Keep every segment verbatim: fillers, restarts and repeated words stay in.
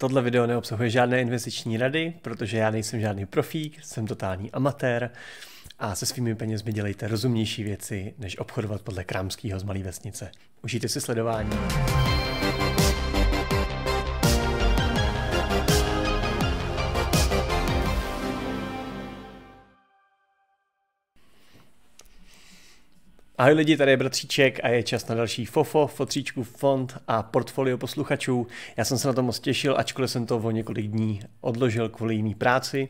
Tohle video neobsahuje žádné investiční rady, protože já nejsem žádný profík, jsem totální amatér a se svými penězmi dělejte rozumnější věci, než obchodovat podle krámskýho z malé vesnice. Užijte si sledování. Ahoj lidi, tady je Bratricek a je čas na další fofo, fotříčku, fond a portfolio posluchačů. Já jsem se na to moc těšil, ačkoliv jsem to o několik dní odložil kvůli jiný práci.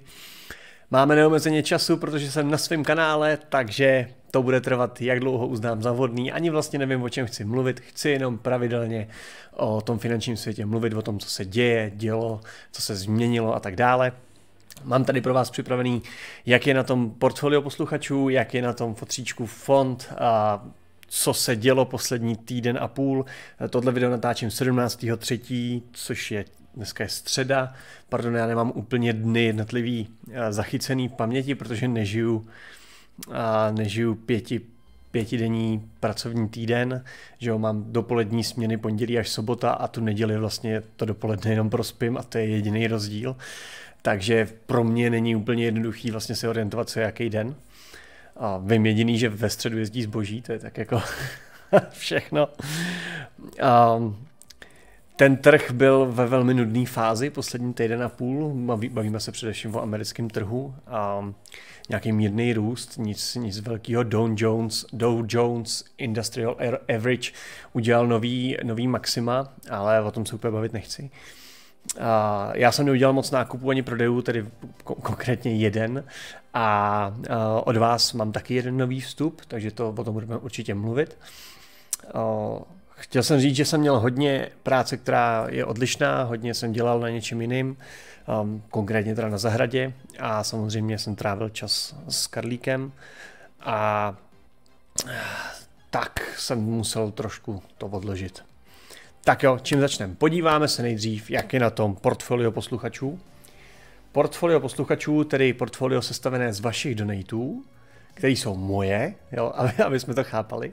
Máme neomezeně času, protože jsem na svém kanále, takže to bude trvat, jak dlouho uznám za vhodný. Ani vlastně nevím, o čem chci mluvit, chci jenom pravidelně o tom finančním světě mluvit, o tom, co se děje, dělo, co se změnilo a tak dále. Mám tady pro vás připravený, jak je na tom portfolio posluchačů, jak je na tom fotříčku fond a co se dělo poslední týden a půl. Tohle video natáčím sedmnáctého třetího, což je dneska je středa. Pardon, já nemám úplně dny jednotlivý zachycený v paměti, protože nežiju, nežiju pěti, pětidenní pracovní týden, že jo, mám dopolední směny pondělí až sobota a tu neděli vlastně to dopoledne jenom prospím a to je jediný rozdíl. Takže pro mě není úplně jednoduchý vlastně se orientovat, co je jaký den. A vím jediný, že ve středu jezdí zboží, to je tak jako všechno. A ten trh byl ve velmi nudné fázi poslední týden a půl. Bavíme se především o americkém trhu. A nějaký mírný růst, nic, nic velkého. Dow Jones, Dow Jones Industrial Average udělal nový, nový maxima, ale o tom se úplně bavit nechci. A já jsem neudělal moc nákupů ani prodejů, tedy konkrétně jeden, a od vás mám taky jeden nový vstup, takže to o tom budeme určitě mluvit. Chtěl jsem říct, že jsem měl hodně práce, která je odlišná, hodně jsem dělal na něčem jiným, konkrétně teda na zahradě, a samozřejmě jsem trávil čas s Karlíkem a tak jsem musel trošku to odložit. Tak jo, čím začneme? Podíváme se nejdřív, jak je na tom portfolio posluchačů. Portfolio posluchačů, tedy portfolio sestavené z vašich donatů, které jsou moje, jo, aby, aby jsme to chápali.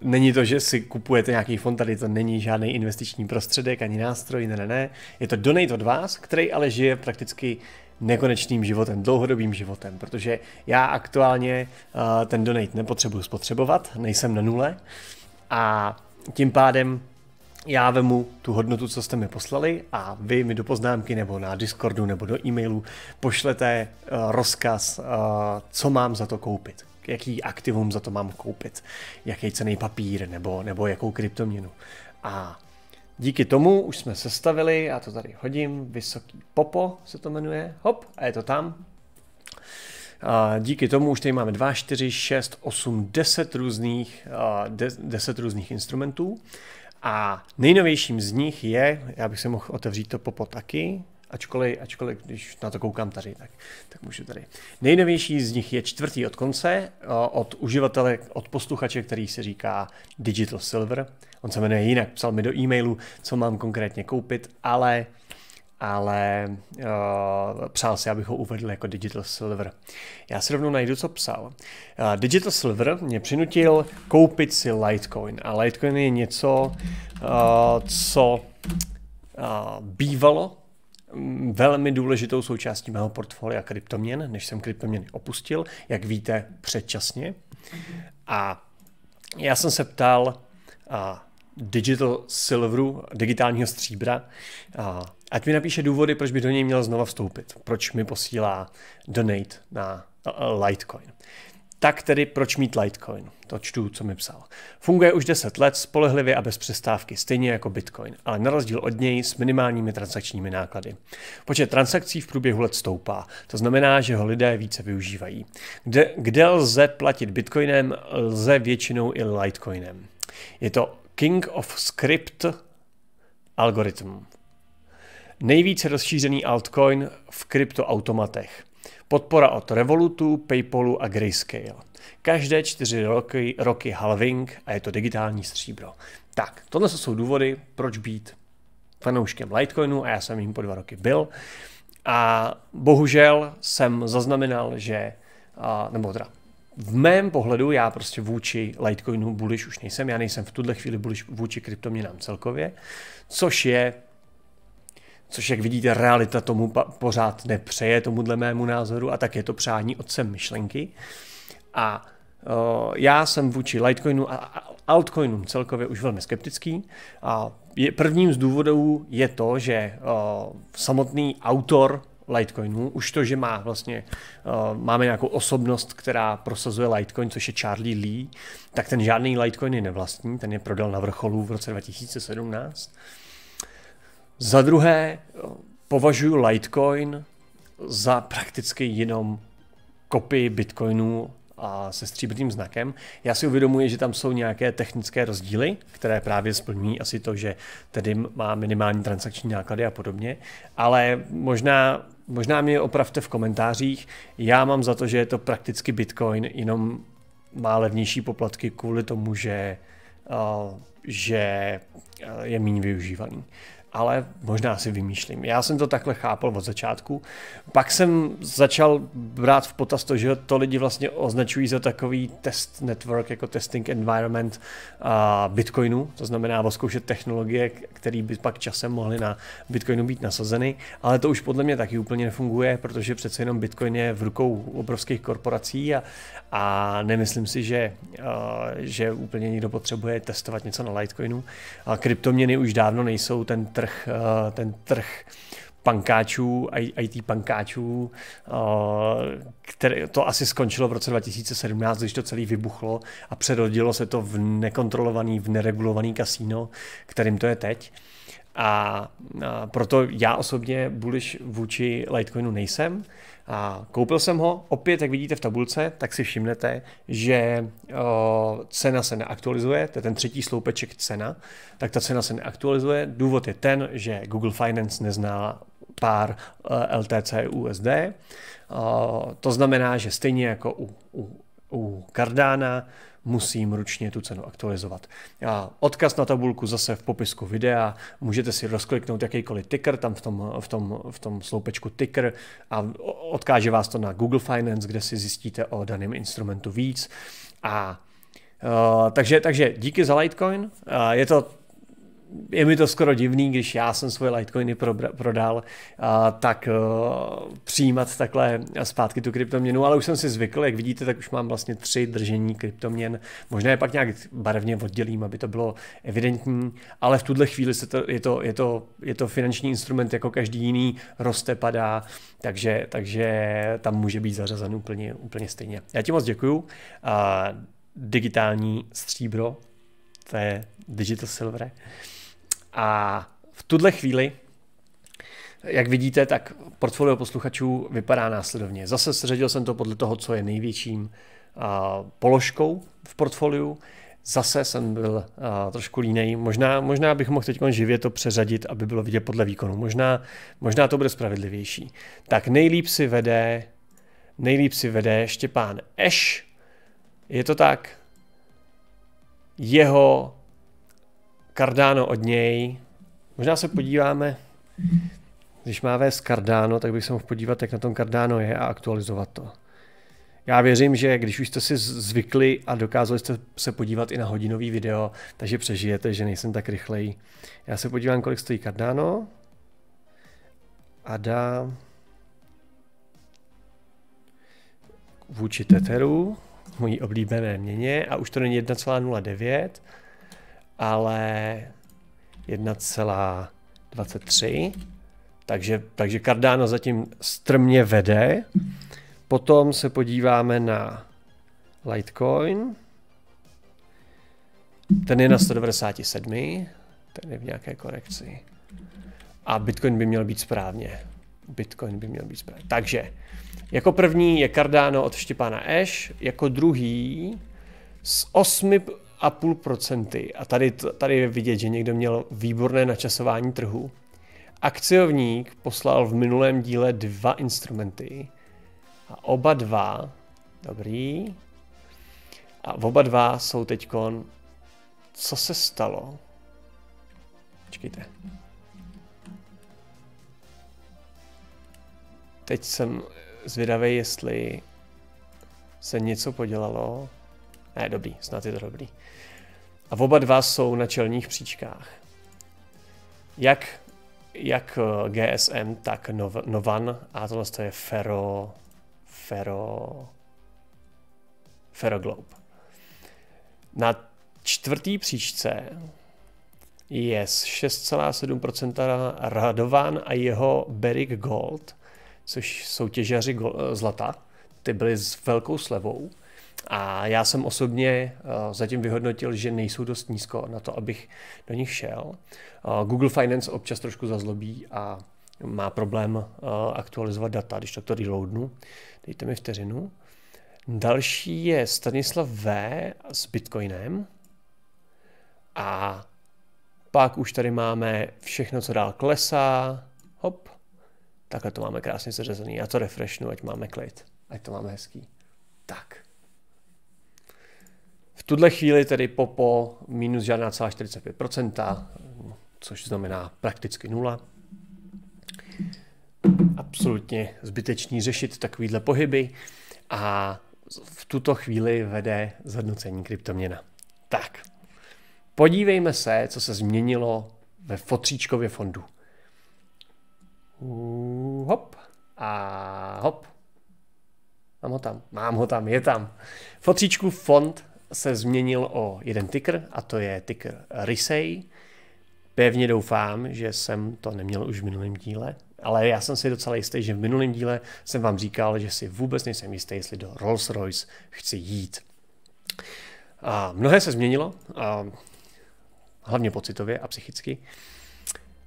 Není to, že si kupujete nějaký fond, tady to není žádný investiční prostředek ani nástroj, ne, ne, ne. Je to donate od vás, který ale žije prakticky nekonečným životem, dlouhodobým životem, protože já aktuálně uh, ten donate nepotřebuji spotřebovat, nejsem na nule a tím pádem já vemu tu hodnotu, co jste mi poslali a vy mi do poznámky nebo na Discordu nebo do e-mailu pošlete uh, rozkaz, uh, co mám za to koupit, jaký aktivum za to mám koupit, jaký cenný papír nebo, nebo jakou kryptoměnu. A díky tomu už jsme sestavili, já to tady hodím, Vysoký Popo se to jmenuje, hop, a je to tam. A díky tomu už tady máme dva, čtyři, šest, osm, deset různých, deset různých instrumentů. A nejnovějším z nich je, já bych si mohl otevřít to Popo taky, ačkoliv, ačkoliv když na to koukám tady, tak, tak můžu tady. Nejnovější z nich je čtvrtý od konce, od uživatele, od posluchače, který se říká Digital Silver. On se jmenuje jinak, psal mi do e-mailu, co mám konkrétně koupit, ale, ale uh, přál si, abych ho uvedl jako Digital Silver. Já si rovnou najdu, co psal. Uh, Digital Silver mě přinutil koupit si Litecoin. A Litecoin je něco, uh, co uh, bývalo velmi důležitou součástí mého portfolia kryptoměn, než jsem kryptoměny opustil, jak víte, předčasně. A já jsem se ptal uh, Digital Silveru, digitálního stříbra, uh, ať mi napíše důvody, proč by do něj měl znova vstoupit, proč mi posílá donate na Litecoin. Tak tedy, proč mít Litecoin? To čtu, co mi psal. Funguje už deset let spolehlivě a bez přestávky, stejně jako Bitcoin, ale na rozdíl od něj s minimálními transakčními náklady. Počet transakcí v průběhu let stoupá, to znamená, že ho lidé více využívají. Kde, kde lze platit Bitcoinem, lze většinou i Litecoinem. Je to King of Script algoritm. Nejvíce rozšířený altcoin v kryptoautomatech. Podpora od Revolutu, PayPalu a Grayscale. Každé čtyři roky, roky halving a je to digitální stříbro. Tak, tohle jsou důvody, proč být fanouškem Litecoinu a já jsem jim po dva roky byl. A bohužel jsem zaznamenal, že, nebo teda v mém pohledu, já prostě vůči Litecoinu bullish už nejsem, já nejsem v tuhle chvíli bullish vůči kryptoměnám celkově, což je Což, jak vidíte, realita tomu pořád nepřeje, tomuhle mému názoru, a tak je to přání otcem myšlenky. A uh, já jsem vůči Litecoinu a altcoinům celkově už velmi skeptický. A je, prvním z důvodů je to, že uh, samotný autor Litecoinu, už to, že má vlastně, uh, máme nějakou osobnost, která prosazuje Litecoin, což je Charlie Lee, tak ten žádný Litecoin nevlastní, ten je prodal na vrcholu v roce dva tisíce sedmnáct. Za druhé, považuji Litecoin za prakticky jenom kopii Bitcoinu a se stříbrným znakem. Já si uvědomuji, že tam jsou nějaké technické rozdíly, které právě splňují asi to, že tedy má minimální transakční náklady a podobně, ale možná, možná mě opravte v komentářích. Já mám za to, že je to prakticky Bitcoin, jenom má levnější poplatky kvůli tomu, že, že je méně využívaný. Ale možná si vymýšlím. Já jsem to takhle chápal od začátku. Pak jsem začal brát v potaz to, že to lidi vlastně označují za takový test network, jako testing environment uh, Bitcoinu, to znamená odzkoušet technologie, které by pak časem mohly na Bitcoinu být nasazeny, ale to už podle mě taky úplně nefunguje, protože přece jenom Bitcoin je v rukou obrovských korporací a, a nemyslím si, že, uh, že úplně někdo potřebuje testovat něco na Litecoinu. A kryptoměny už dávno nejsou ten trh ten trh pankáčů, í té pankáčů, který, to asi skončilo v roce dva tisíce sedmnáct, když to celý vybuchlo a přerodilo se to v nekontrolovaný, v neregulovaný kasíno, kterým to je teď. A proto já osobně bullish vůči Litecoinu nejsem. A koupil jsem ho, opět, jak vidíte v tabulce, tak si všimnete, že o, cena se neaktualizuje, to je ten třetí sloupeček cena, tak ta cena se neaktualizuje. Důvod je ten, že Google Finance nezná pár L T C U S D, o, to znamená, že stejně jako u, u, u Cardana, musím ručně tu cenu aktualizovat. A odkaz na tabulku zase v popisku videa, můžete si rozkliknout jakýkoliv ticker tam v tom, v tom, v tom sloupečku ticker a odkáže vás to na Google Finance, kde si zjistíte o daném instrumentu víc. A, uh, takže, takže díky za Litecoin, uh, je to Je mi to skoro divný, když já jsem svoje Litecoiny prodal, tak přijímat takhle zpátky tu kryptoměnu, ale už jsem si zvykl, jak vidíte, tak už mám vlastně tři držení kryptoměn, možná je pak nějak barevně oddělím, aby to bylo evidentní, ale v tuhle chvíli se to, je, to, je, to, je to finanční instrument jako každý jiný, roste, padá, takže, takže tam může být zařazen úplně, úplně stejně. Já ti moc děkuju. A digitální stříbro, to je digital silver. A v tuhle chvíli, jak vidíte, tak portfolio posluchačů vypadá následovně. Zase seřadil jsem to podle toho, co je největším uh, položkou v portfoliu. Zase jsem byl uh, trošku línej. Možná, možná bych mohl teď živě to přeřadit, aby bylo vidět podle výkonu. Možná, možná to bude spravedlivější. Tak nejlíp si vede, nejlíp si vede Štěpán Eš. Je to tak? Jeho Cardano od něj. Možná se podíváme, když má vést Cardano, tak bych se mohl podívat, jak na tom Cardano je a aktualizovat to. Já věřím, že když už jste si zvykli a dokázali jste se podívat i na hodinový video, takže přežijete, že nejsem tak rychlej. Já se podívám, kolik stojí Cardano a dám vůči Tetheru, mojí oblíbené měně, a už to není jedna celá nula devět, ale jedna celá dvacet tři, takže, takže Cardano zatím strmě vede. Potom se podíváme na Litecoin, ten je na sto devadesát sedm, ten je v nějaké korekci a Bitcoin by měl být správně. Bitcoin by měl být správně. Takže jako první je Cardano od Štěpána Eš, jako druhý s osm celá pět procenta. A tady, tady je vidět, že někdo měl výborné načasování trhu. Akciovník poslal v minulém díle dva instrumenty. A oba dva, dobrý. A oba dva jsou teďkon, co se stalo? Počkejte. Teď jsem zvědavý, jestli se něco podělalo. Ne, dobrý, snad je to dobrý. A oba dva jsou na čelních příčkách. Jak, jak G S M, tak nov, Novan, a tohle je Ferro, Ferro, Ferroglobe. Na čtvrtý příčce je z šest celá sedm procenta Radovan a jeho Barrick Gold, což jsou těžaři zlata. Ty byly s velkou slevou a já jsem osobně zatím vyhodnotil, že nejsou dost nízko na to, abych do nich šel. Google Finance občas trošku zazlobí a má problém aktualizovat data, když to reloadnu. Dejte mi vteřinu. Další je Stanislav V. s Bitcoinem a pak už tady máme všechno, co dál klesá. Hop, takhle to máme krásně seřazený. Já to refreshnu, ať máme klid, ať to máme hezký. Tak. V tuhle chvíli tedy popo minus žádná celá čtyřicet pět procent, což znamená prakticky nula. Absolutně zbytečný řešit takovýhle pohyby. A v tuto chvíli vede zhodnocení kryptoměna. Tak, podívejme se, co se změnilo ve fotříčkově fondu. Uh, hop a hop. Mám ho tam, mám ho tam, je tam. Fotříčku fond se změnil o jeden ticker, a to je ticker RYCEY. Pevně doufám, že jsem to neměl už v minulém díle. Ale já jsem si docela jistý, že v minulém díle jsem vám říkal, že si vůbec nejsem jistý, jestli do Rolls-Royce chci jít. A mnohé se změnilo, a hlavně pocitově a psychicky.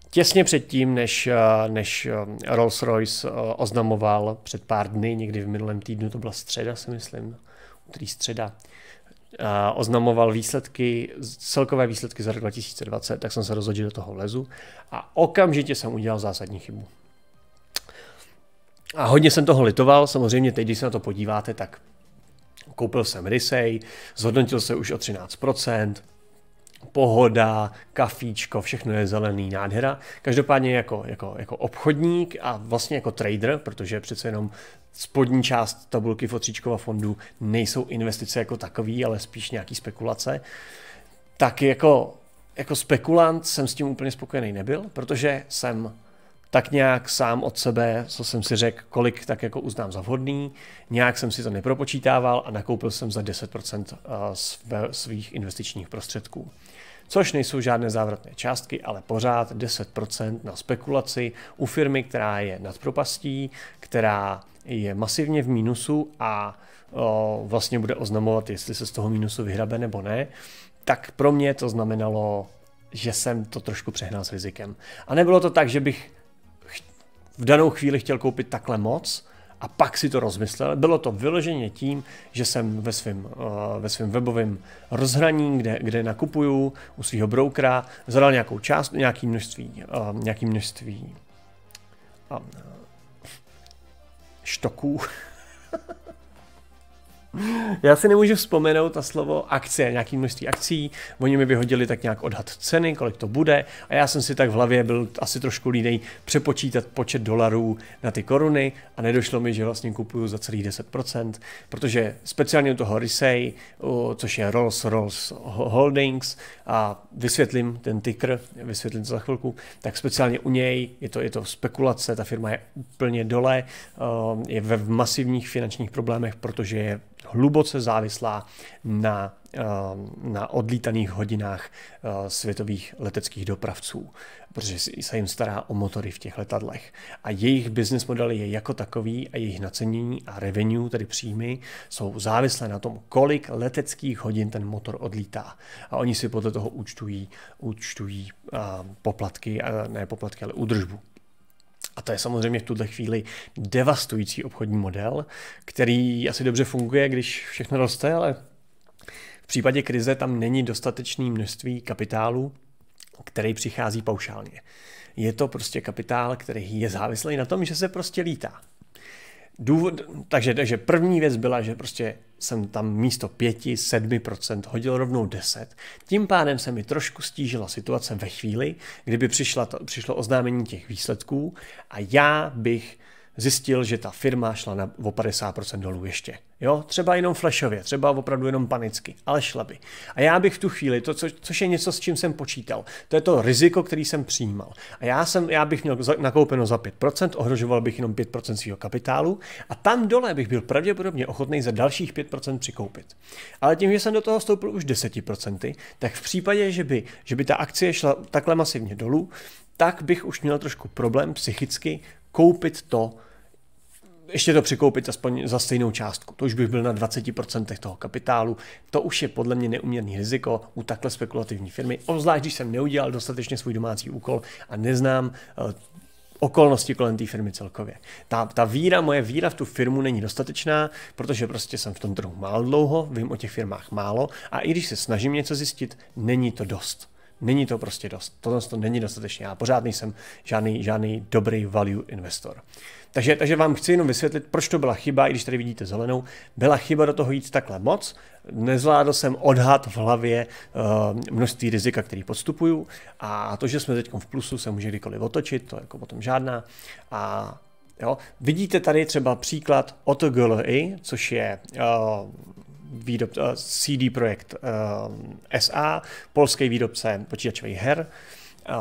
Těsně předtím, než, než Rolls-Royce oznamoval před pár dny, někdy v minulém týdnu, to byla středa, si myslím, úterý středa, oznamoval výsledky, celkové výsledky za rok dva tisíce dvacet, tak jsem se rozhodl, že do toho vlezu a okamžitě jsem udělal zásadní chybu. A hodně jsem toho litoval, samozřejmě teď, když se na to podíváte, tak koupil jsem RYCEY, zhodnotil se už o třináct procent, pohoda, kafíčko, všechno je zelený, nádhera. Každopádně jako, jako, jako obchodník a vlastně jako trader, protože přece jenom spodní část tabulky fotříčkova fondu nejsou investice jako takový, ale spíš nějaký spekulace, tak jako, jako spekulant jsem s tím úplně spokojený nebyl, protože jsem tak nějak sám od sebe, co jsem si řekl, kolik tak jako uznám za vhodný, nějak jsem si to nepropočítával a nakoupil jsem za deset procent svých investičních prostředků. Což nejsou žádné závratné částky, ale pořád deset procent na spekulaci u firmy, která je nad propastí, která je masivně v mínusu a o, vlastně bude oznamovat, jestli se z toho mínusu vyhrabe nebo ne, tak pro mě to znamenalo, že jsem to trošku přehnal s rizikem. A nebylo to tak, že bych v danou chvíli chtěl koupit takhle moc a pak si to rozmyslel. Bylo to vyloženě tím, že jsem ve svém ve svém webovém rozhraní, kde, kde nakupuju u svého broukera, zadal nějakou část, nějaký množství, nějaký množství štoků. Já si nemůžu vzpomenout na slovo akcie, nějaký množství akcí, oni mi vyhodili tak nějak odhad ceny, kolik to bude a já jsem si tak v hlavě byl asi trošku línej přepočítat počet dolarů na ty koruny a nedošlo mi, že vlastně kupuju za celých deset procent, protože speciálně u toho RYCEY, což je Rolls-Royce Holdings a vysvětlím ten ticker, vysvětlím to za chvilku, tak speciálně u něj je to, je to spekulace, ta firma je úplně dole, je ve masivních finančních problémech, protože je hluboce závislá na, na odlítaných hodinách světových leteckých dopravců, protože se jim stará o motory v těch letadlech. A jejich business model je jako takový a jejich nacenění a revenue, tedy příjmy, jsou závislé na tom, kolik leteckých hodin ten motor odlítá. A oni si podle toho účtují, účtují poplatky, ne poplatky, ale údržbu. A to je samozřejmě v tuhle chvíli devastující obchodní model, který asi dobře funguje, když všechno roste, ale v případě krize tam není dostatečné množství kapitálu, který přichází paušálně. Je to prostě kapitál, který je závislý na tom, že se prostě lítá. Důvod, takže, takže první věc byla, že prostě jsem tam místo pět až sedm procent hodil rovnou deset. Tím pádem se mi trošku stížila situace ve chvíli, kdyby přišla to, přišlo oznámení těch výsledků a já bych zjistil, že ta firma šla na, o padesát procent dolů ještě. Jo? Třeba jenom flashově, třeba opravdu jenom panicky, ale šla by. A já bych v tu chvíli, to, co, což je něco, s čím jsem počítal, to je to riziko, který jsem přijímal. A já, jsem, já bych měl nakoupeno za pět procent, ohrožoval bych jenom pět procent svého kapitálu a tam dole bych byl pravděpodobně ochotný za dalších pět procent přikoupit. Ale tím, že jsem do toho vstoupil už deset procent, tak v případě, že by, že by ta akcie šla takhle masivně dolů, tak bych už měl trošku problém psychicky koupit to, ještě to přikoupit aspoň za stejnou částku. To už bych byl na dvacet procent toho kapitálu. To už je podle mě neúměrný riziko u takhle spekulativní firmy, obzvlášť když jsem neudělal dostatečně svůj domácí úkol a neznám uh, okolnosti kolem té firmy celkově. Ta, ta víra, moje víra v tu firmu není dostatečná, protože prostě jsem v tom trhu málo dlouho, vím o těch firmách málo a i když se snažím něco zjistit, není to dost. Není to prostě dost. Tohle to není dostatečně. Já pořád nejsem žádný, žádný dobrý value investor. Takže, takže vám chci jenom vysvětlit, proč to byla chyba, i když tady vidíte zelenou. Byla chyba do toho jít takhle moc. Nezvládl jsem odhad v hlavě uh, množství rizika, který podstupuju. A to, že jsme teď v plusu, se může kdykoliv otočit, to jako potom žádná. A jo, vidíte tady třeba příklad O T G L I, což je... Uh, výrobce C D Projekt um, S A, polský výrobce počítačových her,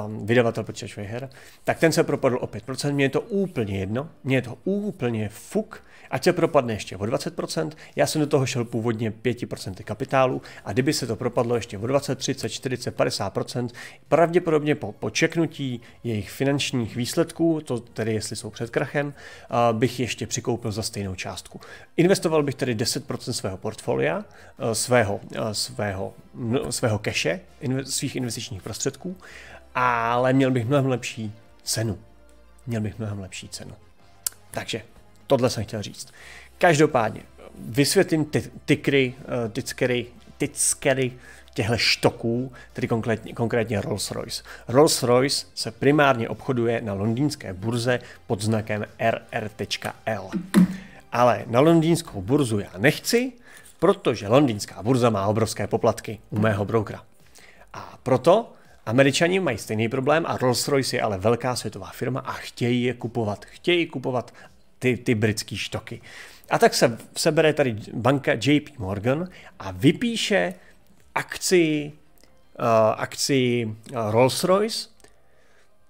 um, vydavatel počítačových her, tak ten se propadl o pět procent, mně je to úplně jedno, mně je to úplně fuk, ať se propadne ještě o dvacet procent, já jsem do toho šel původně pět procent kapitálu a kdyby se to propadlo ještě o dvacet, třicet, čtyřicet, padesát procent, pravděpodobně po, po čeknutí jejich finančních výsledků, to tedy jestli jsou před krachem, uh, bych ještě přikoupil za stejnou částku. Investoval bych tedy deset procent svého portfolia, uh, svého, uh, svého, mno, svého keše, inve, svých investičních prostředků, ale měl bych mnohem lepší cenu. Měl bych mnohem lepší cenu. Takže tohle jsem chtěl říct. Každopádně vysvětlím ty, tykry, tyckery, tyckery těchto štoků, tedy konkrétně, konkrétně Rolls-Royce. Rolls-Royce se primárně obchoduje na londýnské burze pod znakem R R L. Ale na londýnskou burzu já nechci, protože londýnská burza má obrovské poplatky u mého brokera. A proto Američani mají stejný problém a Rolls-Royce je ale velká světová firma a chtějí je kupovat. Chtějí kupovat Ty, ty britský štoky. A tak se sebere tady banka J P Morgan a vypíše akci, uh, akci Rolls-Royce,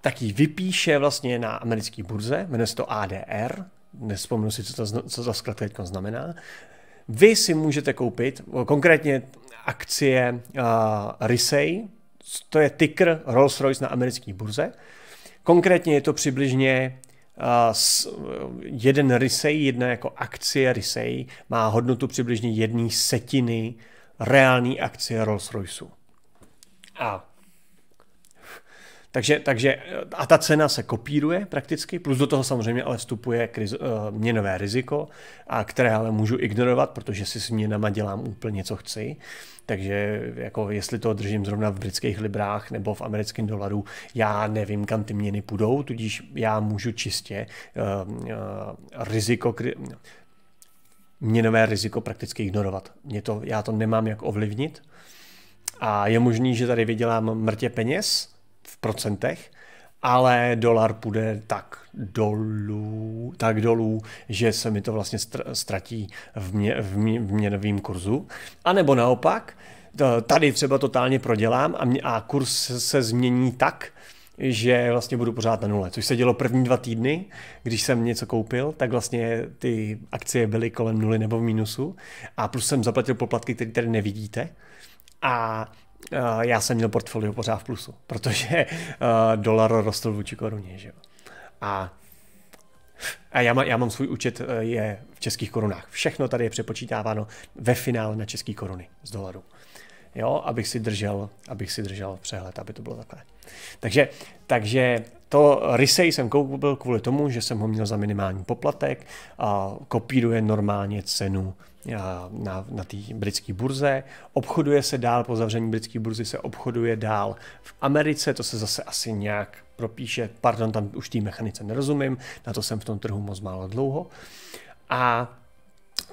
tak ji vypíše vlastně na americké burze, jmenuje se to A D R, nespomnu si, co to, co to zkrátka teď znamená. Vy si můžete koupit konkrétně akcie uh, RYCEY, to je ticker Rolls-Royce na americké burze. Konkrétně je to přibližně Uh, jeden RYCEY, jedna jako akcie RYCEY má hodnotu přibližně jedné setiny reální akcie Rolls-Royce. A takže, takže a ta cena se kopíruje prakticky, plus do toho samozřejmě ale vstupuje kriz, uh, měnové riziko, a které ale můžu ignorovat, protože si s měnama dělám úplně co chci. Takže jako jestli to držím zrovna v britských librách nebo v americkém dolaru, já nevím, kam ty měny půjdou, tudíž já můžu čistě uh, uh, riziko, kri, měnové riziko prakticky ignorovat. Mě to, já to nemám jak ovlivnit a je možný, že tady vydělám mrtě peněz v procentech, ale dolar půjde tak dolů, tak dolů, že se mi to vlastně ztratí v, mě, v, mě, v měnovým kurzu. A nebo naopak, tady třeba totálně prodělám a, mě, a kurz se změní tak, že vlastně budu pořád na nule, což se dělo první dva týdny, když jsem něco koupil, tak vlastně ty akcie byly kolem nuly nebo v mínusu a plus jsem zaplatil poplatky, které tady nevidíte. A já jsem měl portfolio pořád v plusu, protože uh, dolar rostl vůči koruně, že jo. A, a já, má, já mám svůj účet, je v českých korunách. Všechno tady je přepočítáváno ve finále na české koruny z dolaru. Jo, abych si držel, abych si držel přehled, aby to bylo takhle. Takže, takže to RYCEY jsem koupil kvůli tomu, že jsem ho měl za minimální poplatek, a kopíruje normálně cenu na, na té britské burze, obchoduje se dál, po zavření britské burzy se obchoduje dál v Americe, to se zase asi nějak propíše, pardon, tam už té mechanice nerozumím, na to jsem v tom trhu moc málo dlouho. A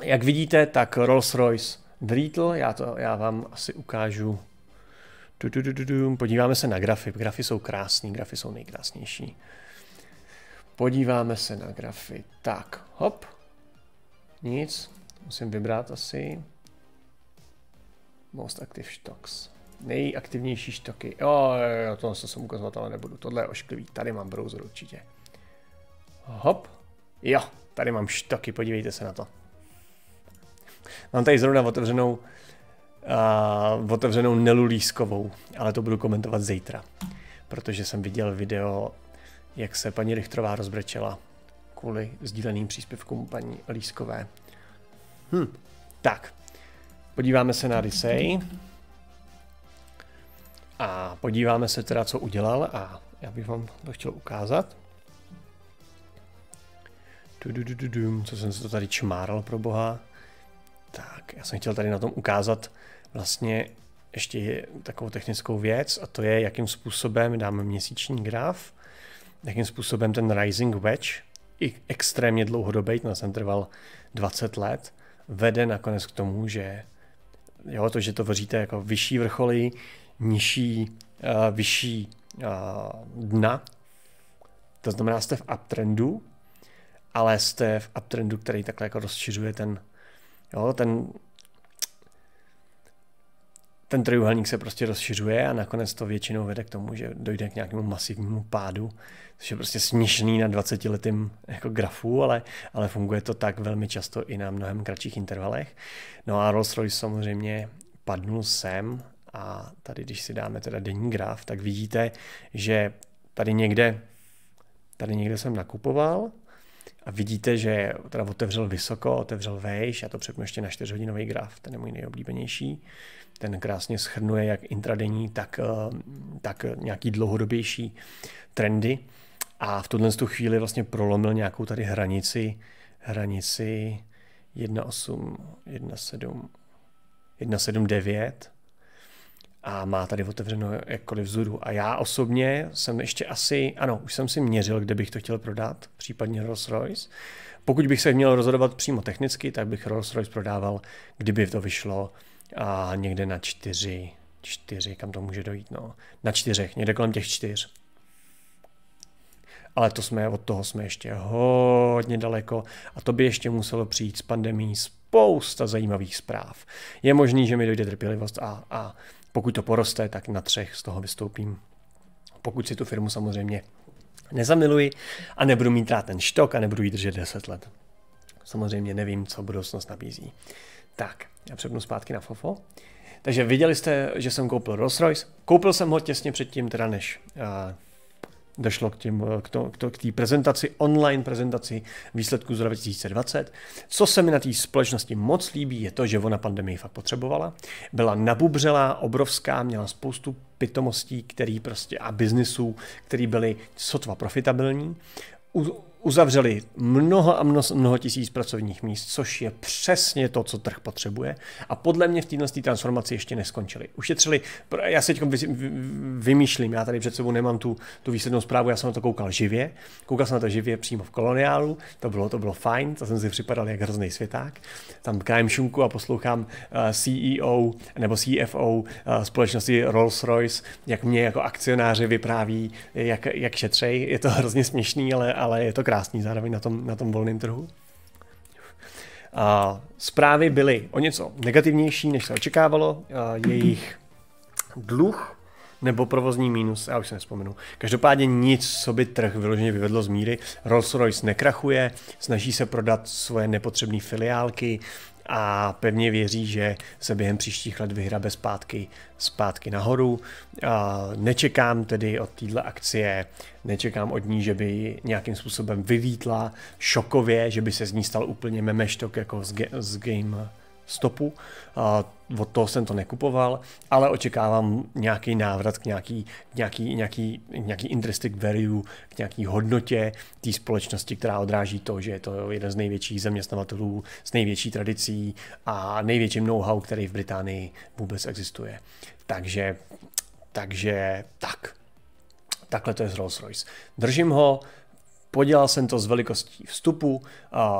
jak vidíte, tak Rolls-Royce Drítl, já, to, já vám asi ukážu, du, du, du, du, du. Podíváme se na grafy, grafy jsou krásný, grafy jsou nejkrásnější. Podíváme se na grafy. Tak, hop. Nic. Musím vybrat asi. Most Active Stocks. Nejaktivnější štoky. Jo, jo, jo, tohle jsem ukazovat, ale nebudu. Tohle je ošklivý. Tady mám browser určitě. Hop. Jo, tady mám štoky, podívejte se na to. Mám tady zrovna otevřenou uh, otevřenou Nelu Lískovou, ale to budu komentovat zítra. Protože jsem viděl video, jak se paní Richtrová rozbrečela kvůli sdíleným příspěvkům paní Lískové. Hm, tak. Podíváme se na RYCEY. A podíváme se teda, co udělal, a já bych vám to chtěl ukázat. Co jsem se to tady čmáral, pro boha. Tak, já jsem chtěl tady na tom ukázat vlastně ještě takovou technickou věc, a to je, jakým způsobem, dáme měsíční graf, jakým způsobem ten rising wedge, i extrémně dlouhodobý, ten jsem trval dvacet let, vede nakonec k tomu, že jo, to, že to tvoříte jako vyšší vrcholy, nižší, uh, vyšší uh, dna, to znamená, jste v uptrendu, ale jste v uptrendu, který takhle jako rozšiřuje ten, jo, ten, ten trojuhelník se prostě rozšiřuje a nakonec to většinou vede k tomu, že dojde k nějakému masivnímu pádu, což je prostě směšný na dvacetiletým jako grafu, ale, ale funguje to tak velmi často i na mnohem kratších intervalech. No a Rolls-Royce samozřejmě padnul sem a tady, když si dáme teda denní graf, tak vidíte, že tady někde, tady někde jsem nakupoval. A vidíte, že teda otevřel vysoko, otevřel vejš, já to přepnu ještě na čtyřhodinový graf, ten je můj nejoblíbenější. Ten krásně shrnuje jak intradenní, tak, tak nějaký dlouhodobější trendy. A v tuhle tu chvíli vlastně prolomil nějakou tady hranici, hranici jedna celá osm, jedna celá sedm, jedna celá sedmdesát devět. A má tady otevřeno jakkoliv vzhůru. A já osobně jsem ještě asi, ano, už jsem si měřil, kde bych to chtěl prodat, případně Rolls-Royce. Pokud bych se měl rozhodovat přímo technicky, tak bych Rolls-Royce prodával, kdyby to vyšlo a někde na čtyři, čtyři, kam to může dojít, no. Na čtyřech, někde kolem těch čtyř. Ale to jsme, od toho jsme ještě hodně daleko a to by ještě muselo přijít s pandemí spousta zajímavých zpráv. Je možný, že mi dojde trpělivost a, a pokud to poroste, tak na třech z toho vystoupím. Pokud si tu firmu samozřejmě nezamiluji a nebudu mít rád ten štok a nebudu ji držet deset let. Samozřejmě nevím, co budoucnost nabízí. Tak, já přepnu zpátky na Fofo. Takže viděli jste, že jsem koupil Rolls-Royce. Koupil jsem ho těsně předtím, teda než uh, došlo k té k k k prezentaci, online prezentaci výsledků z dva tisíce dvacet. Co se mi na té společnosti moc líbí, je to, že ona pandemii fakt potřebovala. Byla nabubřelá, obrovská, měla spoustu pitomostí který prostě, a biznisů, které byly sotva profitabilní. U, uzavřeli mnoho a mnoho, mnoho tisíc pracovních míst, což je přesně to, co trh potřebuje. A podle mě v této transformaci ještě neskončili. Ušetřili, já se teď vymýšlím, já tady před sebou nemám tu, tu výslednou zprávu, já jsem na to koukal živě. Koukal jsem na to živě přímo v Koloniálu, to bylo, to bylo fajn, to jsem si připadal jak hrozný světák. Tam krajem šunku a poslouchám C E O nebo C F O společnosti Rolls-Royce, jak mě jako akcionáři vypráví, jak, jak šetřejí. Je to hrozně směšný, ale, ale je to krásný zároveň na tom, na tom volném trhu. A zprávy byly o něco negativnější, než se očekávalo. A jejich dluh nebo provozní mínus, já už se nespomenu. Každopádně nic, co by trh vyloženě vyvedlo z míry. Rolls-Royce nekrachuje, snaží se prodat svoje nepotřebné filiálky a pevně věří, že se během příštích let vyhrabe zpátky, zpátky nahoru. Nečekám tedy od téhle akcie, nečekám od ní, že by nějakým způsobem vyvítla šokově, že by se z ní stal úplně memeštok jako z, z GameStopu. Od toho jsem to nekupoval, ale očekávám nějaký návrat k nějaký, nějaký, nějaký, nějaký intrinsic value, k nějaký hodnotě té společnosti, která odráží to, že je to jeden z největších zaměstnavatelů s největší tradicí a největším know-how, který v Británii vůbec existuje. Takže, takže tak. Takhle to je z Rolls-Royce. Držím ho. Podělal jsem to z velikostí vstupu,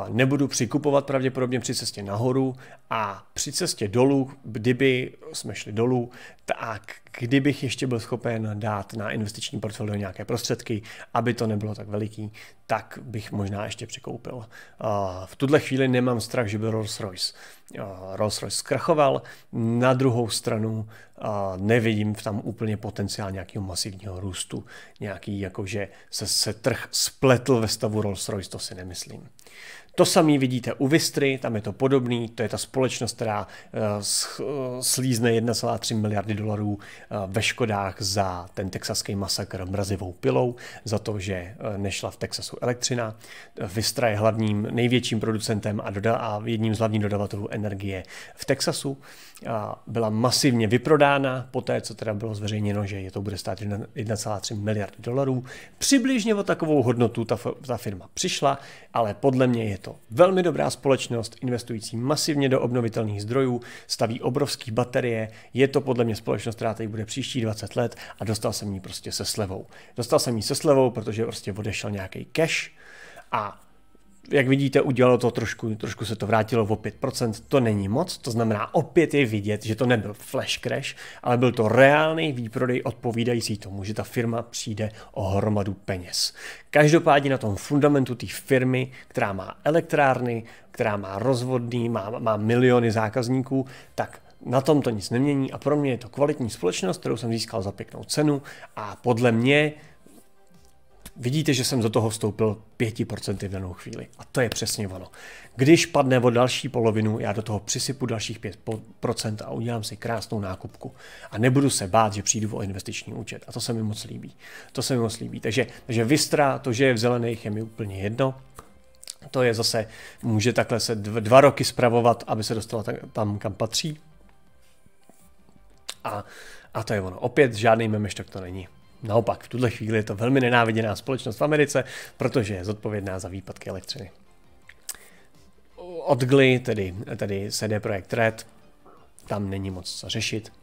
nebudu přikupovat pravděpodobně při cestě nahoru a při cestě dolů, kdyby jsme šli dolů, tak kdybych ještě byl schopen dát na investiční portfolio nějaké prostředky, aby to nebylo tak veliký, tak bych možná ještě překoupil. V tuhle chvíli nemám strach, že by Rolls-Royce. Rolls-Royce zkrachoval, na druhou stranu nevidím tam úplně potenciál nějakého masivního růstu, nějaký jakože se, se trh spletl ve stavu Rolls-Royce, to si nemyslím. To samé vidíte u Vistry, tam je to podobný, to je ta společnost, která slízne jedna celá tři miliardy dolarů ve škodách za ten texaský masakr mrazivou pilou, za to, že nešla v Texasu elektřina. Vistra je hlavním, největším producentem a, doda a jedním z hlavních dodavatelů energie v Texasu. Byla masivně vyprodána, poté co teda bylo zveřejněno, že je to bude stát jedna celá tři miliardy dolarů. Přibližně o takovou hodnotu ta, ta firma přišla, ale podle mě je to velmi dobrá společnost, investující masivně do obnovitelných zdrojů, staví obrovské baterie, je to podle mě společnost, která tady bude příští dvacet let a dostal jsem ji prostě se slevou. Dostal jsem ji se slevou, protože prostě odešel nějaký cash a jak vidíte, udělalo to trošku, trošku se to vrátilo o pět procent, to není moc, to znamená opět je vidět, že to nebyl flash crash, ale byl to reálný výprodej odpovídající tomu, že ta firma přijde o hromadu peněz. Každopádně na tom fundamentu té firmy, která má elektrárny, která má rozvodný, má, má miliony zákazníků, tak na tom to nic nemění a pro mě je to kvalitní společnost, kterou jsem získal za pěknou cenu a podle mě vidíte, že jsem do toho vstoupil pět procent v danou chvíli. A to je přesně ono. Když padne o další polovinu, já do toho přisypu dalších pět procent a udělám si krásnou nákupku. A nebudu se bát, že přijdu o investiční účet. A to se mi moc líbí. To se mi moc líbí. Takže, takže Vistra, to, že je v zelených, je mi úplně jedno. To je zase, může takhle se dva roky spravovat, aby se dostala tam, kam patří. A, a to je ono. Opět žádný memeštok to není. Naopak, v tuhle chvíli je to velmi nenáviděná společnost v Americe, protože je zodpovědná za výpadky elektřiny. Od Gly, tedy, tedy C D Projekt Red, tam není moc co řešit.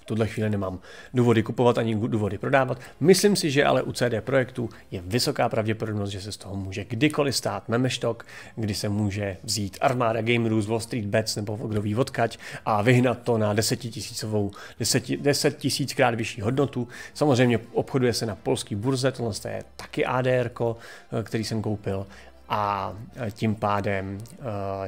V tuhle chvíli nemám důvody kupovat ani důvody prodávat. Myslím si, že ale u C D Projektu je vysoká pravděpodobnost, že se z toho může kdykoliv stát memeštok, kdy se může vzít armáda gamerů z Wall Street Bets nebo kdo ví odkaď a vyhnat to na desetitisícovou, deset tisíckrát vyšší hodnotu. Samozřejmě obchoduje se na polský burze, tohle je taky A D R, který jsem koupil. A tím pádem,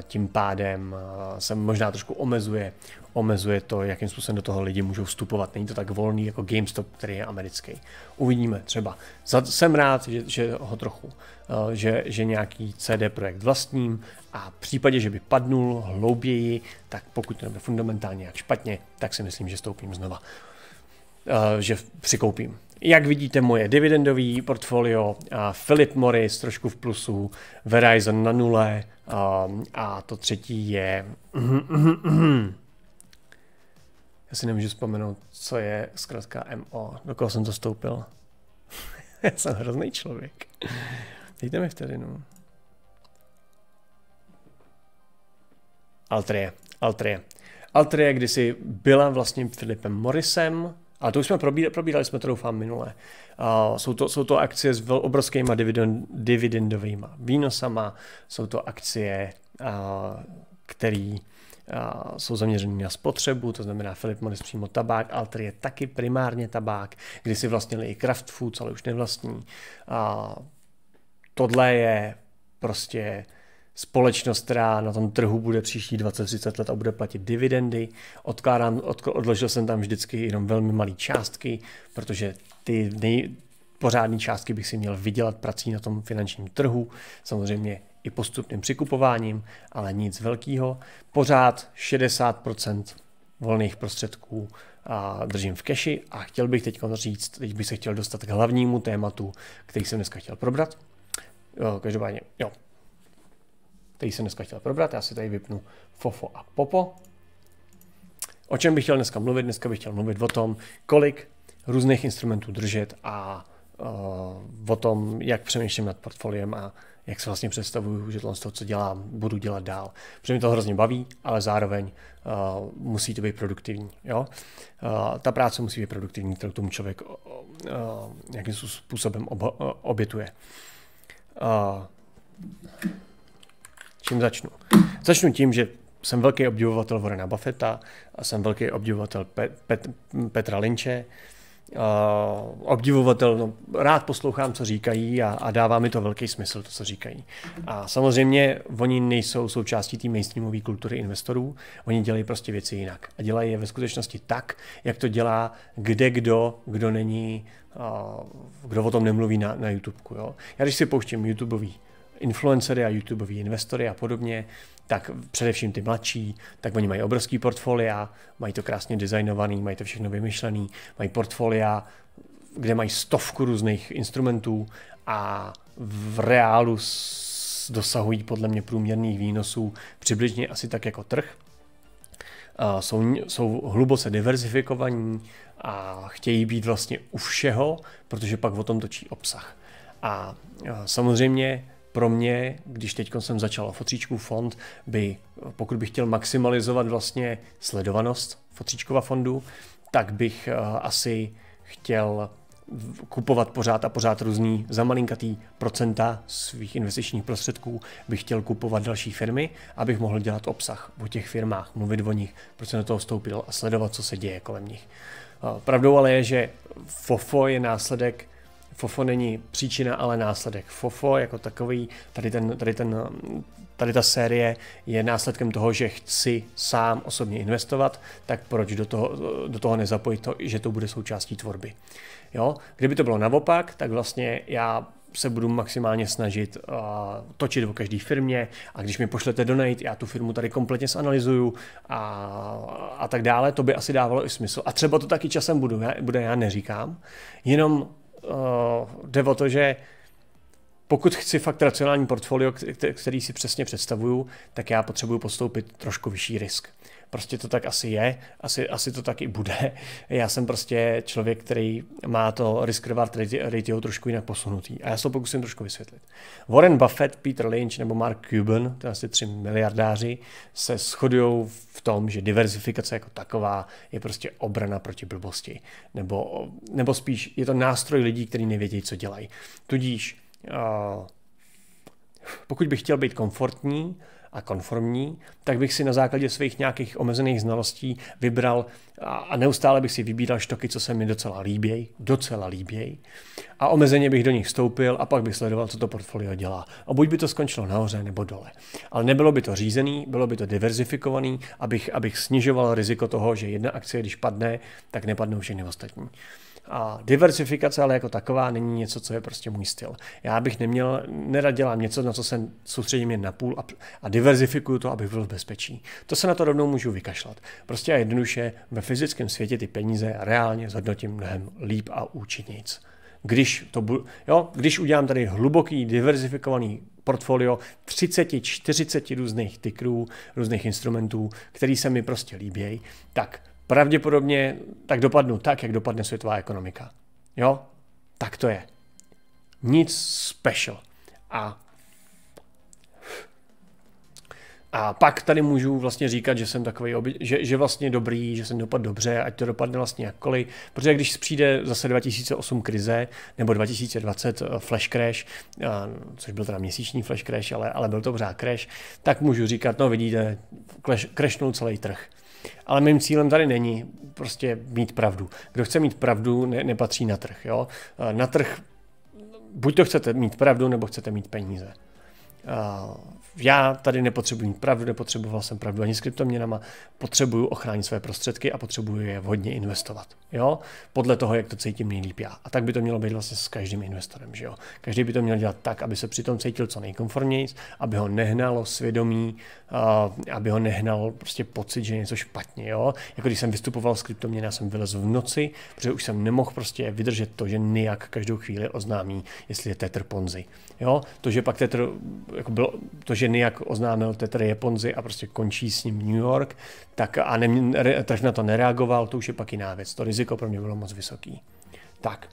tím pádem se možná trošku omezuje, omezuje to, jakým způsobem do toho lidi můžou vstupovat. Není to tak volný jako GameStop, který je americký. Uvidíme třeba. Jsem rád, že, že ho trochu, že, že nějaký C D Projekt vlastním a v případě, že by padnul hlouběji, tak pokud to nebude fundamentálně jak špatně, tak si myslím, že stoupím znova, že přikoupím. Jak vidíte, moje dividendové portfolio, Philip Morris trošku v plusu, Verizon na nule a to třetí je... Já si nemůžu vzpomenout, co je zkrátka M O, do koho jsem to vstoupil. Já jsem hrozný člověk. Dejte mi vteřinu. Altria, Altria. Altria kdysi byla vlastně Philipem Morrisem, a to už jsme probírali, probírali jsme to doufám minule. Uh, jsou, to, jsou to akcie s obrovskýma dividend, dividendovými výnosama, jsou to akcie, uh, které uh, jsou zaměřené na spotřebu, to znamená Philip Morris přímo tabák, Altria je taky primárně tabák, kdy si vlastnili i Kraft Foods, ale už nevlastní. Uh, tohle je prostě společnost, která na tom trhu bude příští dvacet třicet let a bude platit dividendy. Odkládám, odložil jsem tam vždycky jenom velmi malé částky, protože ty nejpořádné částky bych si měl vydělat prací na tom finančním trhu, samozřejmě i postupným přikupováním, ale nic velkého. Pořád šedesát procent volných prostředků a držím v keši a chtěl bych teď říct, teď bych se chtěl dostat k hlavnímu tématu, který jsem dneska chtěl probrat. Jo, každopádně, jo. Který jsem dneska chtěl probrat, já si tady vypnu Fofo a Popo. O čem bych chtěl dneska mluvit? Dneska bych chtěl mluvit o tom, kolik různých instrumentů držet a uh, o tom, jak přemýšlím nad portfoliem a jak se vlastně představuju, že to z toho, co dělám, budu dělat dál. Protože mě to hrozně baví, ale zároveň uh, musí to být produktivní. Jo? Uh, ta práce musí být produktivní, kterou tomu člověk uh, nějakým způsobem ob, uh, obětuje. Uh, Čím začnu? Začnu tím, že jsem velký obdivovatel Warrena Buffetta a jsem velký obdivovatel Pet, Pet, Petra Lynche. Uh, obdivovatel, no, rád poslouchám, co říkají a, a dává mi to velký smysl, to, co říkají. A samozřejmě oni nejsou součástí té mainstreamové kultury investorů, oni dělají prostě věci jinak. A dělají je ve skutečnosti tak, jak to dělá kde kdo, kdo není, uh, kdo o tom nemluví na, na YouTubeku, jo. Já když si pouštím YouTubeový influencery a YouTubeoví investory a podobně, tak především ty mladší, tak oni mají obrovský portfolia, mají to krásně designovaný, mají to všechno vymyšlený, mají portfolia, kde mají stovku různých instrumentů a v reálu dosahují podle mě průměrných výnosů přibližně asi tak jako trh. Jsou, jsou hluboce diverzifikovaní a chtějí být vlastně u všeho, protože pak o tom točí obsah. A samozřejmě pro mě, když teď jsem začal fotříčků fond, by, pokud bych chtěl maximalizovat vlastně sledovanost fotříčkova fondu, tak bych asi chtěl kupovat pořád a pořád různý za malinkatý procenta svých investičních prostředků, bych chtěl kupovat další firmy, abych mohl dělat obsah o těch firmách, mluvit o nich, proč jsem do toho vstoupil a sledovat, co se děje kolem nich. Pravdou ale je, že FOFO je následek FOFO není příčina, ale následek. FOFO jako takový, tady, ten, tady, ten, tady ta série je následkem toho, že chci sám osobně investovat, tak proč do toho, do toho nezapojit to, že to bude součástí tvorby. Jo? Kdyby to bylo naopak, tak vlastně já se budu maximálně snažit uh, točit o každé firmě a když mi pošlete donate, já tu firmu tady kompletně zanalyzuju a, a tak dále, to by asi dávalo i smysl. A třeba to taky časem budu, já, bude, já neříkám, jenom Uh, jde o to, že pokud chci fakt racionální portfolio, který si přesně představuju, tak já potřebuju postoupit trošku vyšší risk. Prostě to tak asi je, asi, asi to tak i bude. Já jsem prostě člověk, který má to risk-reward ratio trošku jinak posunutý. A já se to pokusím trošku vysvětlit. Warren Buffett, Peter Lynch nebo Mark Cuban, to asi tři miliardáři, se shodují v tom, že diverzifikace jako taková je prostě obrana proti blbosti. Nebo, nebo spíš je to nástroj lidí, kteří nevědí, co dělají. Tudíž uh, pokud bych chtěl být komfortní a konformní, tak bych si na základě svých nějakých omezených znalostí vybral a neustále bych si vybíral štoky, co se mi docela líběj, docela líběj a omezeně bych do nich vstoupil a pak bych sledoval, co to portfolio dělá. A buď by to skončilo nahoře nebo dole. Ale nebylo by to řízený, bylo by to diverzifikovaný, abych, abych snižoval riziko toho, že jedna akcie, když padne, tak nepadnou všechny ostatní. A diversifikace ale jako taková není něco, co je prostě můj styl. Já bych neměl, nerad dělám něco, na co se soustředím jen na půl a, a diverzifikuju to, abych byl v bezpečí. To se na to rovnou můžu vykašlat. Prostě a jednoduše ve fyzickém světě ty peníze reálně zhodnotím mnohem líp a účinnějc. Když, to bu, jo, když udělám tady hluboký, diverzifikovaný portfolio třicet až čtyřicet různých tykrů, různých instrumentů, který se mi prostě líbějí, tak pravděpodobně tak dopadnu tak, jak dopadne světová ekonomika. Jo? Tak to je. Nic special. A, a pak tady můžu vlastně říkat, že jsem takový, že, že vlastně dobrý, že jsem dopadl dobře, ať to dopadne vlastně jakkoliv. Protože když přijde zase dva tisíce osm krize, nebo dva tisíce dvacet flash crash, což byl teda měsíční flash crash, ale, ale byl to pořád crash, tak můžu říkat, no vidíte, crashnul celý trh. Ale mým cílem tady není prostě mít pravdu. Kdo chce mít pravdu, ne, nepatří na trh. Jo? Na trh buď to chcete mít pravdu, nebo chcete mít peníze. Já tady nepotřebuji mít pravdu, nepotřeboval jsem pravdu ani s kryptoměnama, potřebuju ochránit své prostředky a potřebuju je vhodně investovat. Jo? Podle toho, jak to cítím nejlíp já. A tak by to mělo být vlastně s každým investorem. Že jo? Každý by to měl dělat tak, aby se přitom cítil co nejkomfortnější, aby ho nehnalo svědomí, aby ho nehnal prostě pocit, že je něco špatně. Jo? Jako když jsem vystupoval s kryptoměnami, já jsem vylez v noci, protože už jsem nemohl prostě vydržet to, že nějak každou chvíli oznámí, jestli je Tether Ponzi. Jo? To, že pak Tether, jako bylo, to, že nějak oznámil Tether je Ponzi a prostě končí s ním New York, tak a ne, trh na to nereagoval, to už je pak jiná věc. To riziko pro mě bylo moc vysoký. Tak.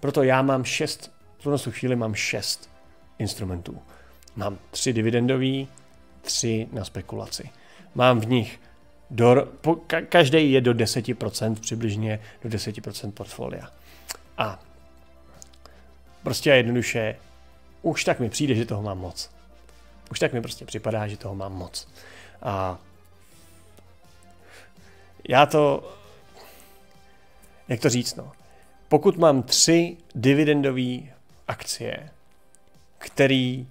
Proto já mám šest, v tuto chvíli mám šest instrumentů. Mám tři dividendový, tři na spekulaci. Mám v nich, do, po, ka, každý je do deset procent, přibližně do deset procent portfolia. A prostě jednoduše už tak mi přijde, že toho mám moc. Už tak mi prostě připadá, že toho mám moc. A já to, jak to říct, no, pokud mám tři dividendové akcie, které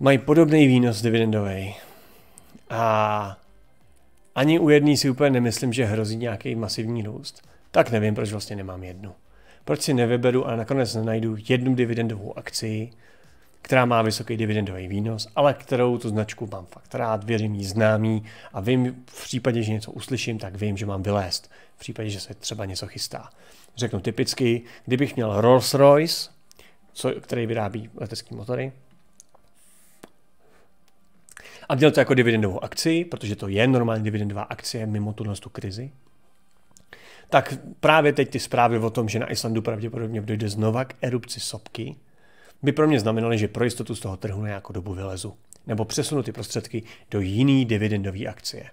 mají podobný výnos dividendový, a ani u jedné si úplně nemyslím, že hrozí nějaký masivní růst, tak nevím, proč vlastně nemám jednu. Proč si nevyberu a nakonec nenajdu jednu dividendovou akci, která má vysoký dividendový výnos, ale kterou tu značku mám fakt rád, věřím jí, známý a vím, v případě, že něco uslyším, tak vím, že mám vylézt. V případě, že se třeba něco chystá. Řeknu typicky, kdybych měl Rolls-Royce, který vyrábí letecké motory, a měl to jako dividendovou akci, protože to je normální dividendová akcie mimo tuhle tu krizi, tak právě teď ty zprávy o tom, že na Islandu pravděpodobně dojde znova k erupci sopky, by pro mě znamenaly, že pro jistotu z toho trhu na nějakou dobu vylezu. Nebo přesunu ty prostředky do jiný dividendové akcie.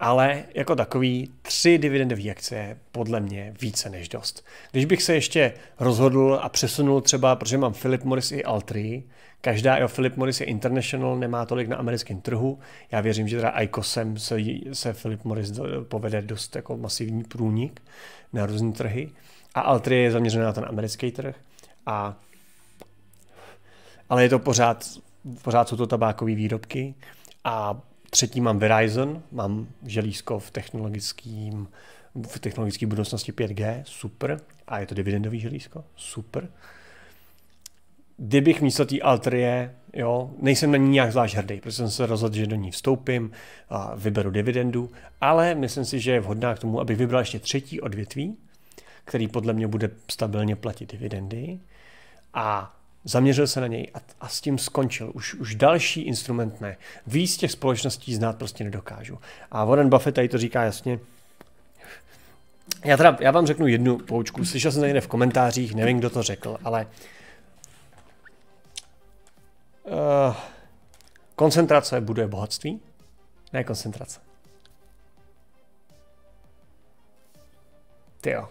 Ale jako takový tři dividendové akcie podle mě více než dost. Když bych se ještě rozhodl a přesunul třeba, protože mám Philip Morris i Altrii, každá, jo, Philip Morris je international, nemá tolik na americkém trhu, já věřím, že teda í kosem se, se Philip Morris do, povede dost jako masivní průnik na různé trhy a Altrii je zaměřená na ten americký trh, a, ale je to pořád, pořád jsou to tabákové výrobky a třetí mám Verizon, mám želízko v technologickém, v technologické budoucnosti pět G, super, a je to dividendový želízko, super. Kdybych místo té Altrie, jo, nejsem na ní nějak zvlášť hrdý, protože jsem se rozhodl, že do ní vstoupím a vyberu dividendu, ale myslím si, že je vhodná k tomu, abych vybral ještě třetí odvětví, který podle mě bude stabilně platit dividendy a zaměřil se na něj a, a s tím skončil. Už, už další instrument ne. Víc těch společností znát prostě nedokážu. A Warren Buffett tady to říká jasně. Já, teda, já vám řeknu jednu poučku. Slyšel jsem někde v komentářích, nevím, kdo to řekl, ale Uh, koncentrace buduje bohatství, ne koncentrace. Tyjo.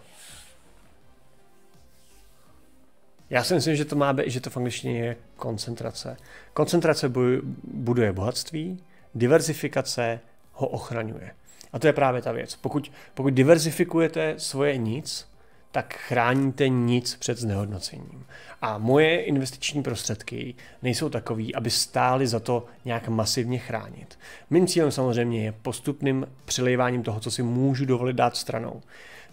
Já si myslím, že to má být, že to v angličtině je koncentrace. Koncentrace buduje bohatství, diverzifikace ho ochraňuje. A to je právě ta věc. Pokud, pokud diverzifikujete svoje nic, tak chráníte nic před znehodnocením. A moje investiční prostředky nejsou takový, aby stály za to nějak masivně chránit. Mým cílem samozřejmě je postupným přilejváním toho, co si můžu dovolit dát stranou,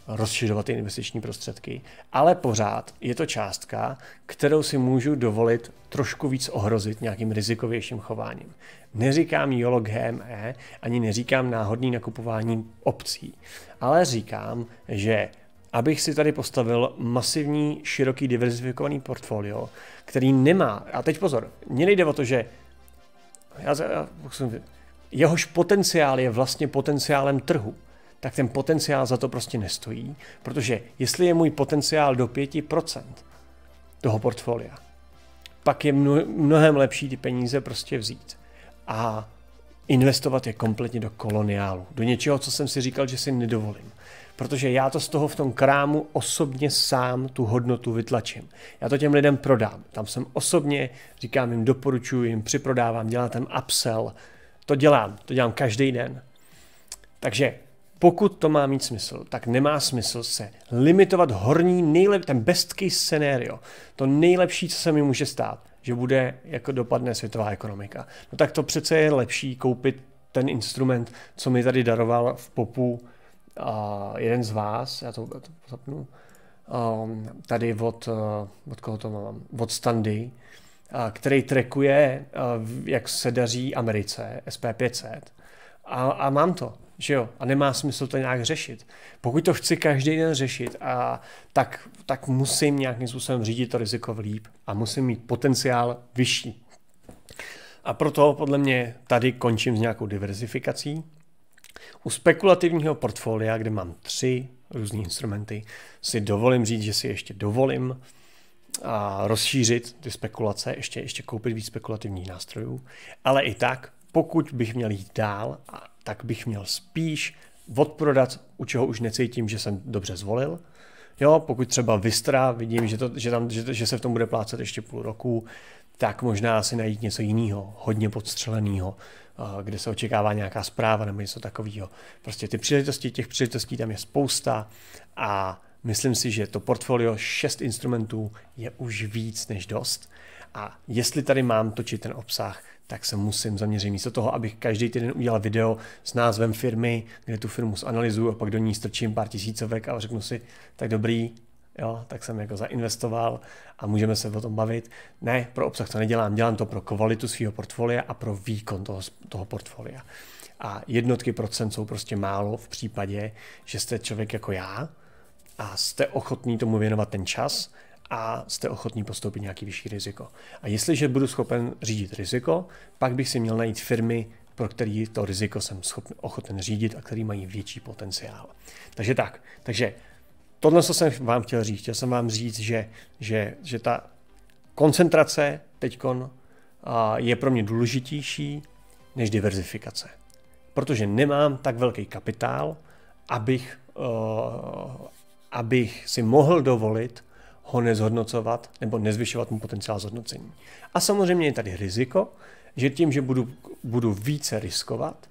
rozšiřovat ty investiční prostředky, ale pořád je to částka, kterou si můžu dovolit trošku víc ohrozit nějakým rizikovějším chováním. Neříkám jolo G M E, ani neříkám náhodný nakupování opcí, ale říkám, že abych si tady postavil masivní, široký, diverzifikovaný portfolio, který nemá, a teď pozor, mně nejde o to, že já, já, jehož potenciál je vlastně potenciálem trhu, tak ten potenciál za to prostě nestojí, protože jestli je můj potenciál do pěti procent toho portfolia, pak je mno, mnohem lepší ty peníze prostě vzít a investovat je kompletně do koloniálu, do něčeho, co jsem si říkal, že si nedovolím. Protože já to z toho v tom krámu osobně sám tu hodnotu vytlačím. Já to těm lidem prodám. Tam jsem osobně, říkám jim, doporučuji jim, připrodávám, dělám ten upsell. To dělám, to dělám každý den. Takže pokud to má mít smysl, tak nemá smysl se limitovat horní, nejlep, ten best case scenario, to nejlepší, co se mi může stát, že bude, jako dopadne světová ekonomika. No tak to přece je lepší koupit ten instrument, co mi tady daroval v popu Uh, jeden z vás, já to, to zapnu, um, tady od, uh, od koho to mám, od Standy, uh, který trackuje, uh, jak se daří Americe, S P pět set, a, a mám to, že jo, a nemá smysl to nějak řešit. Pokud to chci každý den řešit, a tak, tak musím nějakým způsobem řídit to riziko líp a musím mít potenciál vyšší. A proto podle mě tady končím s nějakou diverzifikací. U spekulativního portfolia, kde mám tři různé instrumenty, si dovolím říct, že si ještě dovolím a rozšířit ty spekulace, ještě, ještě koupit víc spekulativních nástrojů, ale i tak, pokud bych měl jít dál, tak bych měl spíš odprodat, u čeho už necítím, že jsem dobře zvolil. Jo, pokud třeba Vistra, vidím, že, to, že, tam, že, že se v tom bude plácat ještě půl roku, tak možná si najít něco jiného, hodně podstřeleného, kde se očekává nějaká zpráva nebo něco takového. Prostě ty příležitosti, těch příležitostí tam je spousta a myslím si, že to portfolio šest instrumentů je už víc než dost. A jestli tady mám točit ten obsah, tak se musím zaměřit místo toho, abych každý týden udělal video s názvem firmy, kde tu firmu zanalyzuju a pak do ní strčím pár tisícovek a řeknu si, tak dobrý, jo, tak jsem jako zainvestoval a můžeme se o tom bavit. Ne, pro obsah to nedělám, dělám to pro kvalitu svého portfolia a pro výkon toho, toho portfolia. A jednotky procent jsou prostě málo v případě, že jste člověk jako já a jste ochotný tomu věnovat ten čas a jste ochotní postoupit nějaký vyšší riziko. A jestliže budu schopen řídit riziko, pak bych si měl najít firmy, pro který to riziko jsem schopn, ochoten řídit a který mají větší potenciál. Takže tak, takže tohle, co jsem vám chtěl říct, chtěl jsem vám říct, že, že, že ta koncentrace teďkon je pro mě důležitější než diverzifikace. Protože nemám tak velký kapitál, abych, abych si mohl dovolit ho nezhodnocovat nebo nezvyšovat mu potenciál zhodnocení. A samozřejmě je tady riziko, že tím, že budu, budu více riskovat,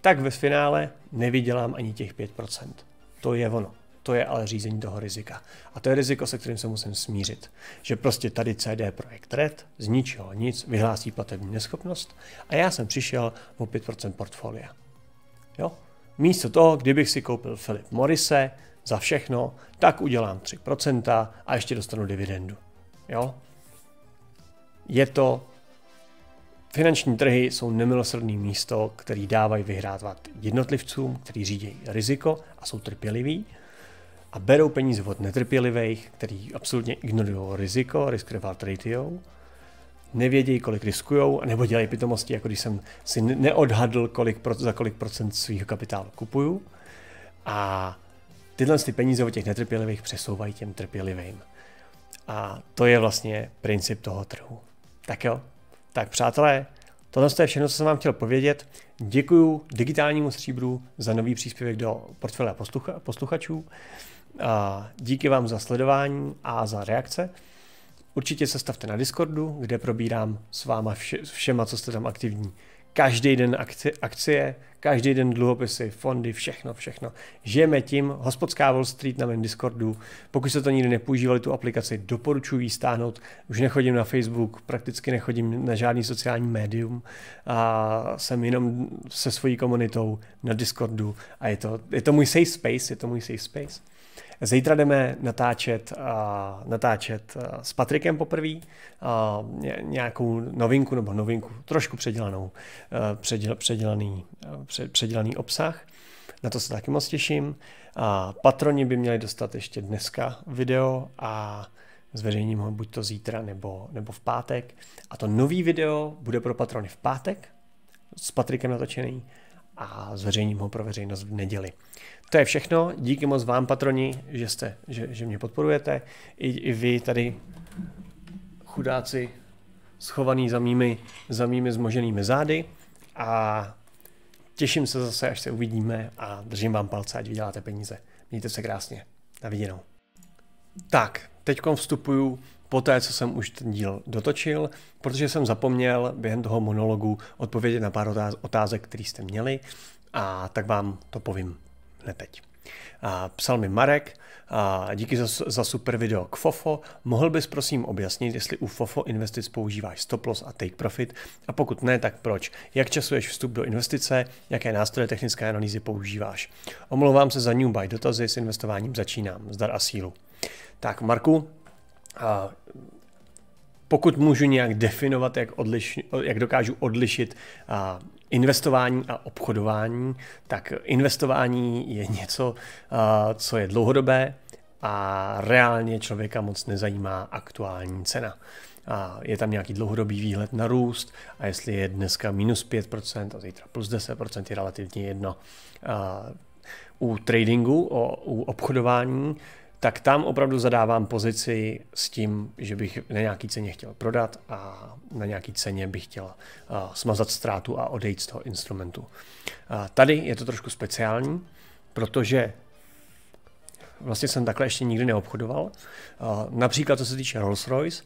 tak ve finále nevydělám ani těch pět procent. To je ono. To je ale řízení toho rizika. A to je riziko, se kterým se musím smířit. Že prostě tady C D Projekt Red z ničeho nic vyhlásí platební neschopnost a já jsem přišel o pět procent portfolia. Jo? Místo toho, kdybych si koupil Philip Morrise za všechno, tak udělám tři procenta a ještě dostanu dividendu. Jo? Je to... Finanční trhy jsou nemilosrdné místo, který dávají vyhrávat jednotlivcům, kteří řídí riziko a jsou trpěliví a berou peníze od netrpělivých, kteří absolutně ignorují riziko, risk-reward ratio, nevědějí, kolik riskujou, nebo dělají pitomosti, jako když jsem si neodhadl, kolik, za kolik procent svého kapitálu kupuju. A tyhle ty peníze od těch netrpělivých přesouvají těm trpělivým. A to je vlastně princip toho trhu. Tak jo. Tak přátelé, tohle je všechno, co jsem vám chtěl povědět. Děkuju digitálnímu stříbru za nový příspěvek do portfolia poslucha, posluchačů. A díky vám za sledování a za reakce. Určitě se stavte na Discordu, kde probírám s váma vše, všema, co jste tam aktivní. Každý den akci, akcie, každý den dluhopisy, fondy, všechno, všechno. Žijeme tím, hospodská Wall Street na mém Discordu. Pokud jste to nikdy nepoužívali, tu aplikaci, doporučuji ji stáhnout. Už nechodím na Facebook, prakticky nechodím na žádný sociální médium. A jsem jenom se svojí komunitou na Discordu a je to, je to můj safe space, je to můj safe space. Zítra jdeme natáčet, uh, natáčet uh, s Patrikem poprvé uh, ně, nějakou novinku nebo novinku, trošku předělanou, uh, předěl, předělaný, uh, před, předělaný obsah. Na to se taky moc těším. Uh, patroni by měli dostat ještě dneska video a zveřejním ho buď to zítra nebo, nebo v pátek. A to nový video bude pro patrony v pátek s Patrikem natočený a zveřejním ho pro veřejnost v neděli. To je všechno. Díky moc vám, patroni, že, jste, že, že mě podporujete. I, i vy tady, chudáci, schovaný za mými, za mými zmoženými zády. A těším se zase, až se uvidíme a držím vám palce, ať vyděláte peníze. Mějte se krásně. Na viděnou. Tak, teďkom vstupuju po té, co jsem už ten díl dotočil, protože jsem zapomněl během toho monologu odpovědět na pár otázek, které jste měli, a tak vám to povím hned teď. A psal mi Marek, a díky za, za super video k F O F O, mohl bys prosím objasnit, jestli u F O F O investic používáš stop loss a take profit a pokud ne, tak proč? Jak časuješ vstup do investice, jaké nástroje technické analýzy používáš? Omlouvám se za new buy dotazy, s investováním začínám, zdar a sílu. Tak Marku, a pokud můžu nějak definovat, jak, odliš, jak dokážu odlišit a investování a obchodování, tak investování je něco, a co je dlouhodobé a reálně člověka moc nezajímá aktuální cena. A je tam nějaký dlouhodobý výhled na růst a jestli je dneska minus pět procent a zítra plus deset procent je relativně jedno. A u tradingu, o, u obchodování, tak tam opravdu zadávám pozici s tím, že bych na nějaký ceně chtěl prodat a na nějaký ceně bych chtěl uh, smazat ztrátu a odejít z toho instrumentu. Uh, tady je to trošku speciální, protože vlastně jsem takhle ještě nikdy neobchodoval. Uh, například co se týče Rolls-Royce,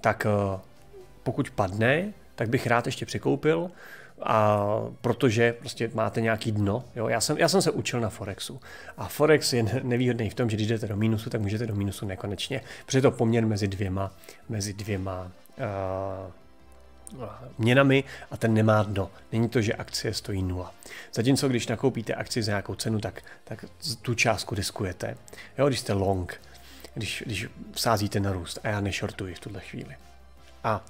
tak uh, pokud padne, tak bych rád ještě překoupil, a protože prostě máte nějaký dno. Jo? Já, jsem, já jsem se učil na Forexu. A Forex je nevýhodný v tom, že když jdete do mínusu, tak můžete do mínusu nekonečně. Protože je to poměr mezi dvěma, mezi dvěma uh, měnami a ten nemá dno. Není to, že akcie stojí nula. Zatímco, když nakoupíte akci za nějakou cenu, tak, tak tu částku riskujete. Jo? Když jste long, když, když sázíte na růst, a já nešortuji v tuhle chvíli. A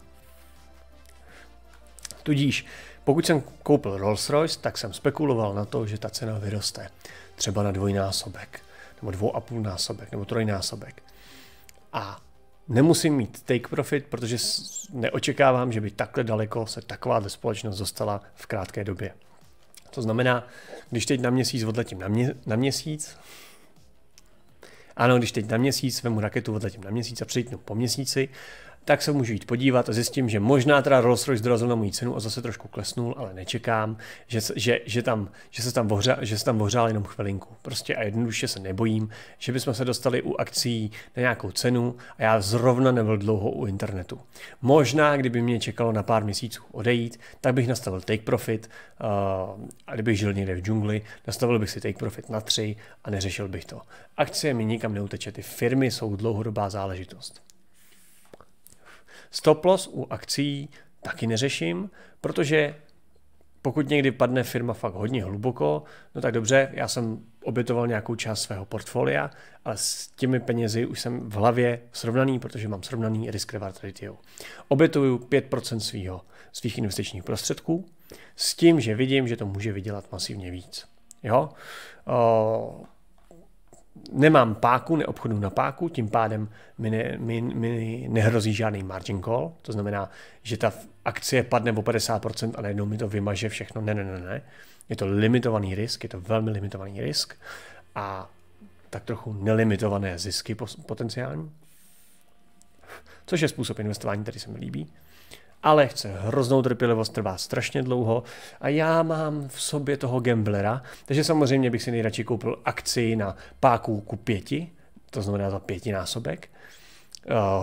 tudíž, pokud jsem koupil Rolls-Royce, tak jsem spekuloval na to, že ta cena vyroste třeba na dvojnásobek, nebo dvou a půl násobek, nebo trojnásobek. A nemusím mít take profit, protože neočekávám, že by takhle daleko se taková společnost dostala v krátké době. To znamená, když teď na měsíc odletím na, mě, na měsíc, ano, když teď na měsíc vemu raketu, odletím na měsíc a přejdu po měsíci, tak se můžu jít podívat a zjistím, že možná teda Rolls-Royce dorazil na moji cenu a zase trošku klesnul, ale nečekám, že, že, že, tam, že, se, tam ohřál, že se tam ohřál jenom chvilinku. Prostě a jednoduše se nebojím, že bychom se dostali u akcí na nějakou cenu a já zrovna nebyl dlouho u internetu. Možná, kdyby mě čekalo na pár měsíců odejít, tak bych nastavil take profit, uh, a kdybych žil někde v džungli, nastavil bych si take profit na tři a neřešil bych to. Akcie mi nikam neuteče, ty firmy jsou dlouhodobá záležitost. Stop loss u akcí taky neřeším, protože pokud někdy padne firma fakt hodně hluboko, no tak dobře, já jsem obětoval nějakou část svého portfolia, ale s těmi penězi už jsem v hlavě srovnaný, protože mám srovnaný risk-reward ratio. Obětuju pět procent svýho, svých investičních prostředků s tím, že vidím, že to může vydělat masivně víc. Jo? O, nemám páku, neobchodu na páku, tím pádem mi, ne, mi, mi nehrozí žádný margin call, to znamená, že ta akcie padne o padesát procent a najednou mi to vymaže všechno, ne, ne, ne, ne. Je to limitovaný risk, je to velmi limitovaný risk a tak trochu nelimitované zisky potenciální, což je způsob investování, který se mi líbí. Ale chce hroznou trpělivost, trvá strašně dlouho a já mám v sobě toho gamblera, takže samozřejmě bych si nejradši koupil akci na páku ku pěti, to znamená za pětinásobek,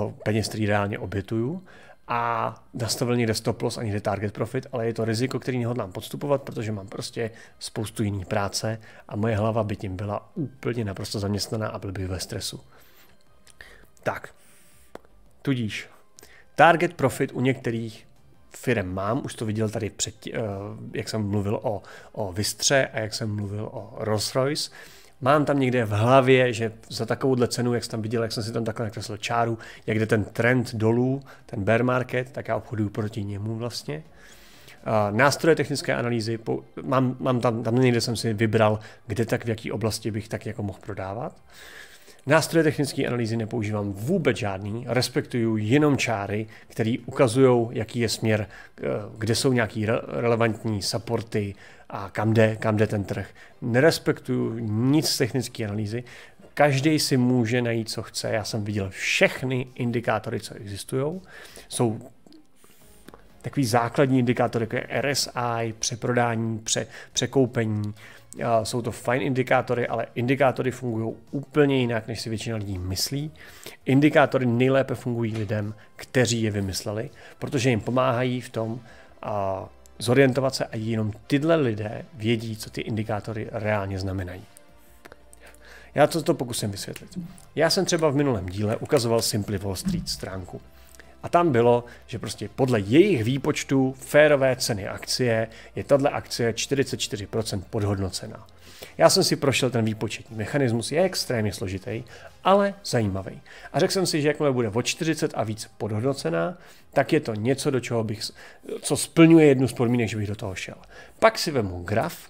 uh, peněz, který reálně obětuju a nastavil někde stop loss a někde target profit, ale je to riziko, který nehodlám podstupovat, protože mám prostě spoustu jiný práce a moje hlava by tím byla úplně naprosto zaměstnaná a byl bych ve stresu. Tak, tudíž target profit u některých firm mám, už to viděl tady před, jak jsem mluvil o, o Vistře a jak jsem mluvil o Rolls-Royce. Mám tam někde v hlavě, že za takovouhle cenu, jak jsem tam viděl, jak jsem si tam takhle nakreslil čáru, jak jde ten trend dolů, ten bear market, tak já obchoduju proti němu vlastně. Nástroje technické analýzy, mám, mám tam, tam někde jsem si vybral, kde tak v jaký oblasti bych tak jako mohl prodávat. Nástroje technické analýzy nepoužívám vůbec žádný, respektuju jenom čáry, které ukazují, jaký je směr, kde jsou nějaké relevantní supporty a kam jde, kam jde ten trh. Nerespektuju nic z technické analýzy, každý si může najít, co chce. Já jsem viděl všechny indikátory, co existují. Jsou takový základní indikátory, jako je R S I, přeprodání, pře, překoupení. Jsou to fajn indikátory, ale indikátory fungují úplně jinak, než si většina lidí myslí. Indikátory nejlépe fungují lidem, kteří je vymysleli, protože jim pomáhají v tom a zorientovat se a jenom tyhle lidé vědí, co ty indikátory reálně znamenají. Já to, to pokusím vysvětlit. Já jsem třeba v minulém díle ukazoval Simply Wall Street stránku. A tam bylo, že prostě podle jejich výpočtů férové ceny akcie je tato akcie čtyřicet čtyři procent podhodnocená. Já jsem si prošel ten výpočetní mechanismus, je extrémně složitý, ale zajímavý. A řekl jsem si, že jakmile bude o čtyřicet a víc podhodnocená, tak je to něco, do čeho bych, co splňuje jednu z podmínek, že bych do toho šel. Pak si vezmu graf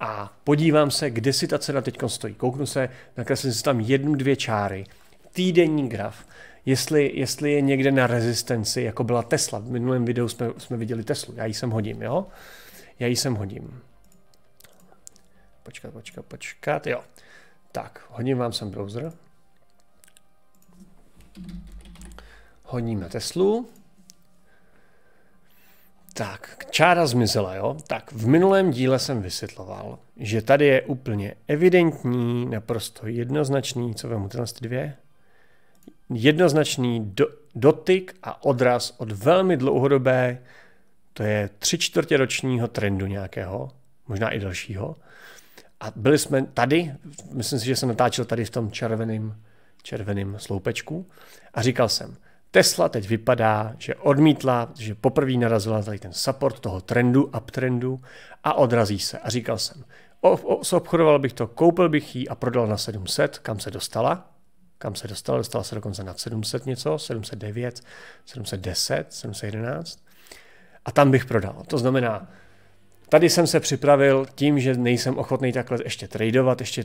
a podívám se, kde si ta cena teď stojí. Kouknu se, nakreslím si tam jednu, dvě čáry, týdenní graf. Jestli, jestli je někde na rezistenci, jako byla Tesla. V minulém videu jsme, jsme viděli Teslu. Já ji sem hodím, jo? Já ji sem hodím. Počkat, počkat, počkat, jo. Tak, hodím vám sem browser. Hodím na Teslu. Tak, čára zmizela, jo? Tak, v minulém díle jsem vysvětloval, že tady je úplně evidentní, naprosto jednoznačný, co vemu tyhle dvě. jednoznačný do, dotyk a odraz od velmi dlouhodobé, to je tři čtvrtě ročního trendu nějakého, možná i dalšího. A byli jsme tady, myslím si, že jsem natáčel tady v tom červeném červeném sloupečku a říkal jsem, Tesla teď vypadá, že odmítla, že poprvé narazila tady ten support toho trendu, uptrendu a odrazí se. A říkal jsem, obchodoval bych to, koupil bych ji a prodal na sedm set, kam se dostala. Kam se dostala? Dostala se dokonce nad sedm set něco, sedm set devět, sedm set deset, sedm set jedenáct. A tam bych prodal. To znamená, tady jsem se připravil tím, že nejsem ochotný takhle ještě tradovat, ještě...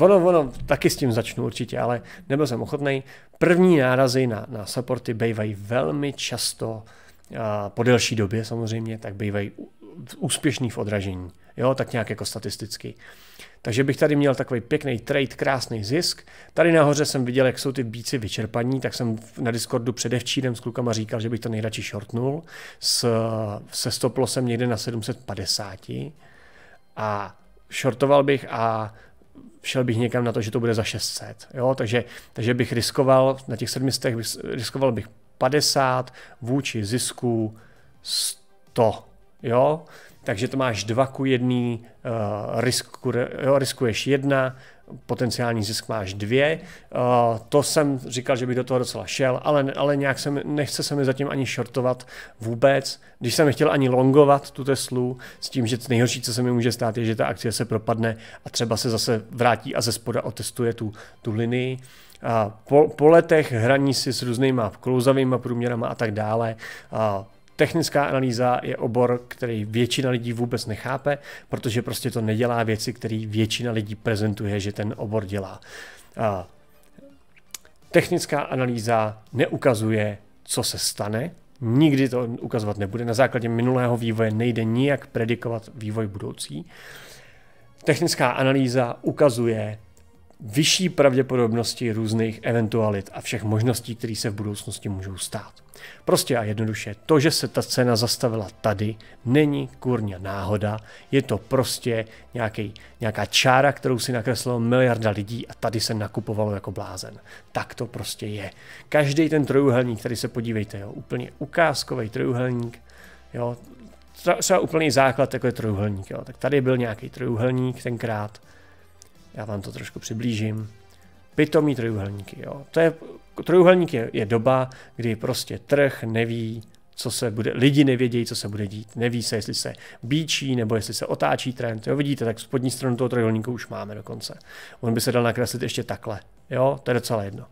Ono, ono, taky s tím začnu určitě, ale nebyl jsem ochotný. První nárazy na, na supporty bývají velmi často, a po delší době samozřejmě, tak bývají úspěšný v odražení, jo, tak nějak jako statisticky. Takže bych tady měl takový pěkný trade, krásný zisk. Tady nahoře jsem viděl, jak jsou ty bíci vyčerpaní, tak jsem na Discordu předevčírem s klukama říkal, že bych to nejradši shortnul se stoplosem někde na sedm set padesát a shortoval bych a šel bych někam na to, že to bude za šest set. Jo? Takže, takže bych riskoval, na těch sedmistech bych, riskoval bych padesát vůči zisku sto. Jo? Takže to máš dva ku jedné, uh, risku, jo, riskuješ jedna, potenciální zisk máš dvě. Uh, to jsem říkal, že bych do toho docela šel, ale, ale nějak jsem, nechce se mi zatím ani shortovat vůbec. Když jsem nechtěl ani longovat tu Teslu s tím, že nejhorší, co se mi může stát, je, že ta akcie se propadne a třeba se zase vrátí a ze spoda otestuje tu, tu linii. Uh, po, po letech hraní si s různýma klouzavýma průměrama a tak dále. Uh, Technická analýza je obor, který většina lidí vůbec nechápe, protože prostě to nedělá věci, které většina lidí prezentuje, že ten obor dělá. A technická analýza neukazuje, co se stane, nikdy to ukazovat nebude. Na základě minulého vývoje nejde nijak predikovat vývoj budoucí. Technická analýza ukazuje vyšší pravděpodobnosti různých eventualit a všech možností, které se v budoucnosti můžou stát. Prostě a jednoduše, to, že se ta cena zastavila tady, není kurňa náhoda, je to prostě nějaký, nějaká čára, kterou si nakreslilo miliarda lidí a tady se nakupovalo jako blázen. Tak to prostě je. Každý ten trojuhelník, tady se podívejte, jo, úplně ukázkový trojuhelník, jo, třeba úplný základ, jako je trojuhelník, jo, tak tady byl nějaký trojuhelník tenkrát. Já vám to trošku přiblížím. Pitomí trojuhelníky. Jo. To je, trojuhelník je, je doba, kdy prostě trh neví, co se bude, lidi nevědějí, co se bude dít. Neví se, jestli se bíčí, nebo jestli se otáčí trend. Jo, vidíte, tak spodní stranu toho trojuhelníku už máme dokonce. On by se dal nakreslit ještě takhle. Jo, to je docela jedno.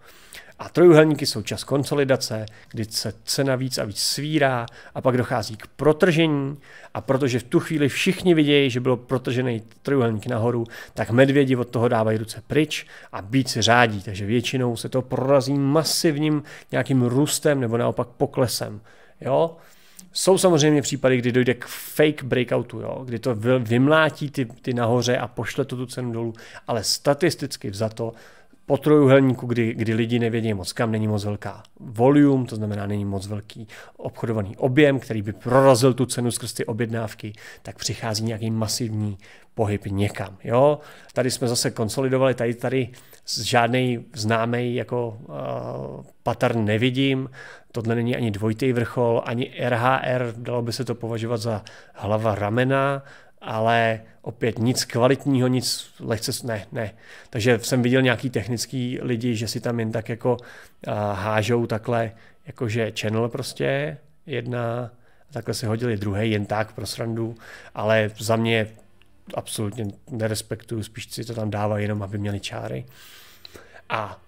A trojuhelníky jsou čas konsolidace, kdy se cena víc a víc svírá a pak dochází k protržení a protože v tu chvíli všichni vidějí, že bylo protržený trojuhelník nahoru, tak medvědi od toho dávají ruce pryč a býci řádí, takže většinou se to prorazí masivním nějakým růstem nebo naopak poklesem. Jo? Jsou samozřejmě případy, kdy dojde k fake breakoutu, jo? Kdy to vymlátí ty, ty nahoře a pošle to tu cenu dolů, ale statisticky vzato po trojuhelníku, kdy, kdy lidi nevědí moc kam, není moc velká volume, to znamená není moc velký obchodovaný objem, který by prorazil tu cenu skrz ty objednávky, tak přichází nějaký masivní pohyb někam. Jo? Tady jsme zase konsolidovali, tady, tady žádnej známý jako uh, pattern nevidím, tohle není ani dvojitý vrchol, ani R H R, dalo by se to považovat za hlava ramena, ale opět nic kvalitního, nic lehce, ne, ne. Takže jsem viděl nějaký technický lidi, že si tam jen tak jako uh, hážou takhle, jakože channel prostě jedna, takhle si hodili druhý jen tak pro srandu, ale za mě absolutně nerespektuju, spíš si to tam dávají jenom, aby měli čáry. A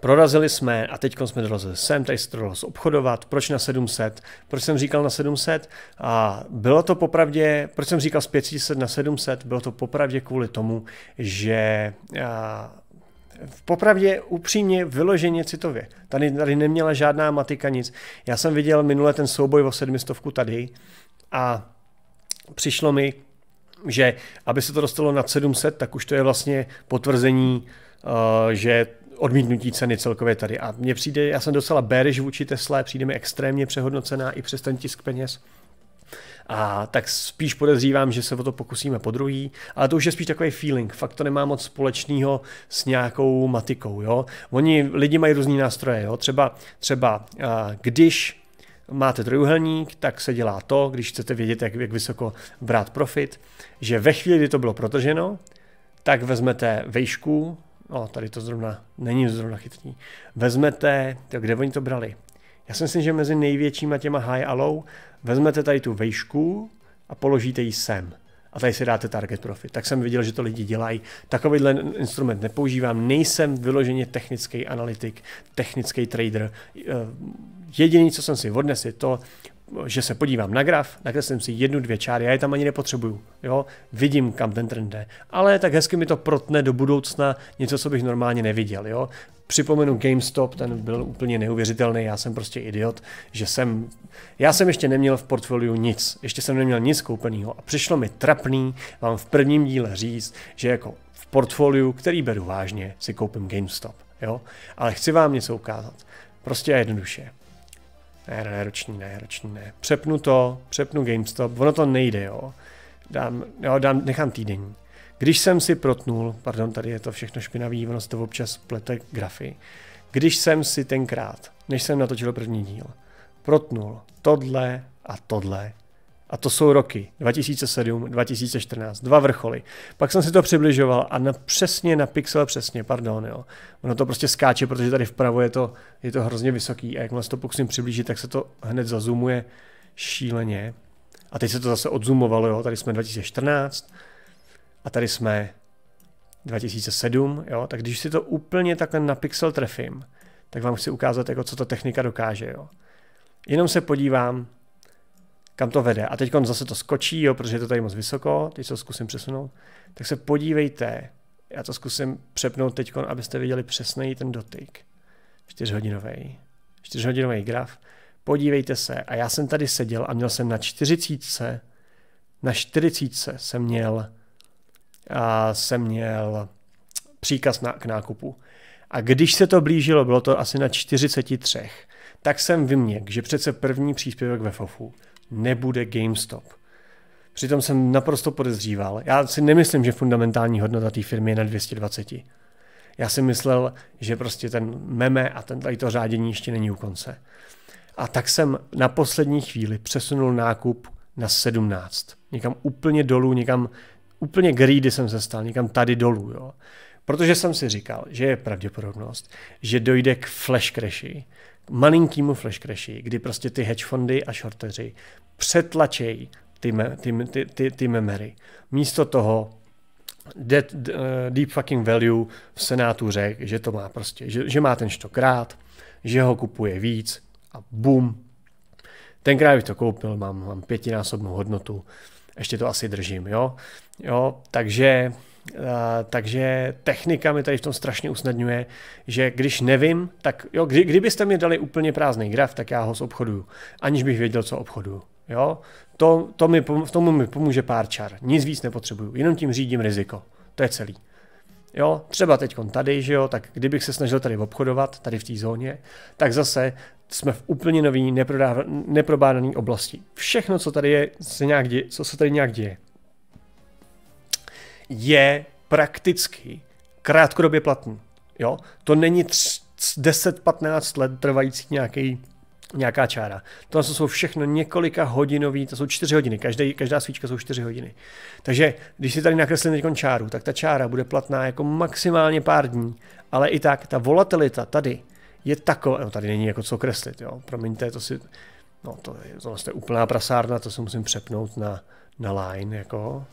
prorazili jsme a teď jsme dorazili sem, tady se to dalo obchodovat. Proč na sedm set? Proč jsem říkal na sedm set? A bylo to popravdě, proč jsem říkal z pět set na sedm set? Bylo to popravdě kvůli tomu, že a, popravdě upřímně vyloženě citově. Tady, tady neměla žádná matika nic. Já jsem viděl minule ten souboj o sedmistovku tady a přišlo mi, že aby se to dostalo nad sedm set, tak už to je vlastně potvrzení, a, že odmítnutí ceny celkově tady. A mně přijde, já jsem docela bearish vůči Tesla, přijde mi extrémně přehodnocená i přes ten tisk peněz. a tak spíš podezřívám, že se o to pokusíme podruhý, ale to už je spíš takový feeling, fakt to nemá moc společného s nějakou matikou, jo. Oni, lidi mají různý nástroje, jo, třeba, třeba když máte trojuhelník, tak se dělá to, když chcete vědět, jak, jak vysoko brát profit, že ve chvíli, kdy to bylo protrženo, tak vezmete vejšku, no tady to zrovna není zrovna chytrý, vezmete, to, kde oni to brali, já si myslím, že mezi největšíma těma high a low, vezmete tady tu vejšku a položíte ji sem. A tady si dáte target profit. Tak jsem viděl, že to lidi dělají. Takovýhle instrument nepoužívám. Nejsem vyloženě technický analytik, technický trader. Jediné, co jsem si odnesl, je to, že se podívám na graf, nakreslím si jednu, dvě čáry, já je tam ani nepotřebuju. Jo? Vidím, kam ten trend jde. Ale tak hezky mi to protne do budoucna něco, co bych normálně neviděl. Jo? Připomenu GameStop, ten byl úplně neuvěřitelný, já jsem prostě idiot, že jsem, já jsem ještě neměl v portfoliu nic, ještě jsem neměl nic koupeného a přišlo mi trapný vám v prvním díle říct, že jako v portfoliu, který beru vážně, si koupím GameStop, jo, ale chci vám něco ukázat, prostě a jednoduše. Ne, ne, roční, ne, roční, ne, přepnu to, přepnu GameStop, ono to nejde, jo, dám, jo, dám, nechám týdenní. Když jsem si protnul, pardon, tady je to všechno špinavý, ono se to občas plete grafy, když jsem si tenkrát, než jsem natočil první díl, protnul tohle a tohle, a to jsou roky dva tisíce sedm, dva tisíce čtrnáct, dva vrcholy, pak jsem si to přibližoval a na, přesně na pixel přesně, pardon, jo, ono to prostě skáče, protože tady vpravo je to, je to hrozně vysoký a jakmile se to pokusím přiblížit, tak se to hned zazumuje šíleně a teď se to zase odzumovalo, jo, tady jsme dva tisíce čtrnáct, a tady jsme dva tisíce sedm, jo? Tak když si to úplně takhle na pixel trefím, tak vám chci ukázat, jako, co ta technika dokáže. Jo? Jenom se podívám, kam to vede. A teď on zase to skočí, jo? Protože je to tady moc vysoko, teď se to zkusím přesunout. Tak se podívejte, já to zkusím přepnout teď, abyste viděli přesněji ten dotyk. čtyřhodinový, čtyřhodinový graf. Podívejte se, a já jsem tady seděl a měl jsem na čtyřicítce, na čtyřicítce jsem měl a jsem měl příkaz na, k nákupu. A když se to blížilo, bylo to asi na čtyřicet tři, tak jsem vyměk, že přece první příspěvek ve F O F u nebude GameStop. Přitom jsem naprosto podezříval. Já si nemyslím, že fundamentální hodnota té firmy je na dvě stě dvacet. Já si myslel, že prostě ten meme a ten, tady to řádění ještě není u konce. A tak jsem na poslední chvíli přesunul nákup na sedmnáct. Někam úplně dolů, někam úplně greedy jsem se stal, někam tady dolů, jo. Protože jsem si říkal, že je pravděpodobnost, že dojde k flash crashi, k malinkýmu flash crashi, kdy prostě ty hedge fondy a shorteři přetlačejí ty, me, ty, ty, ty, ty memery. Místo toho dead, deep fucking value v Senátu řekl, že to má prostě, že, že má ten štokrát, že ho kupuje víc a bum. Tenkrát bych to koupil, mám, mám pětinásobnou hodnotu. Ještě to asi držím, jo. jo takže, uh, takže technika mi tady v tom strašně usnadňuje, že když nevím, tak jo, kdy, kdybyste mi dali úplně prázdný graf, tak já ho zobchoduju, aniž bych věděl, co obchoduju. Jo. To, to mi, tomu mi pomůže pár čar, nic víc nepotřebuju, jenom tím řídím riziko, to je celý. Jo, třeba teď tady, že jo, tak kdybych se snažil tady obchodovat, tady v té zóně, tak zase jsme v úplně nový, neprobádaný oblasti. Všechno, co tady je, se nějak děje, co se tady nějak děje, je prakticky krátkodobě platný. Jo? To není deset patnáct let trvající nějaký, nějaká čára. To jsou všechno několika hodinový, to jsou čtyři hodiny, každý, každá svíčka jsou čtyři hodiny. Takže když si tady nakreslím teď čáru, tak ta čára bude platná jako maximálně pár dní, ale i tak ta volatilita tady je takové, no tady není jako co kreslit, jo, promiňte, to si, no to je, to je úplná prasárna, to si musím přepnout na, na line, jako,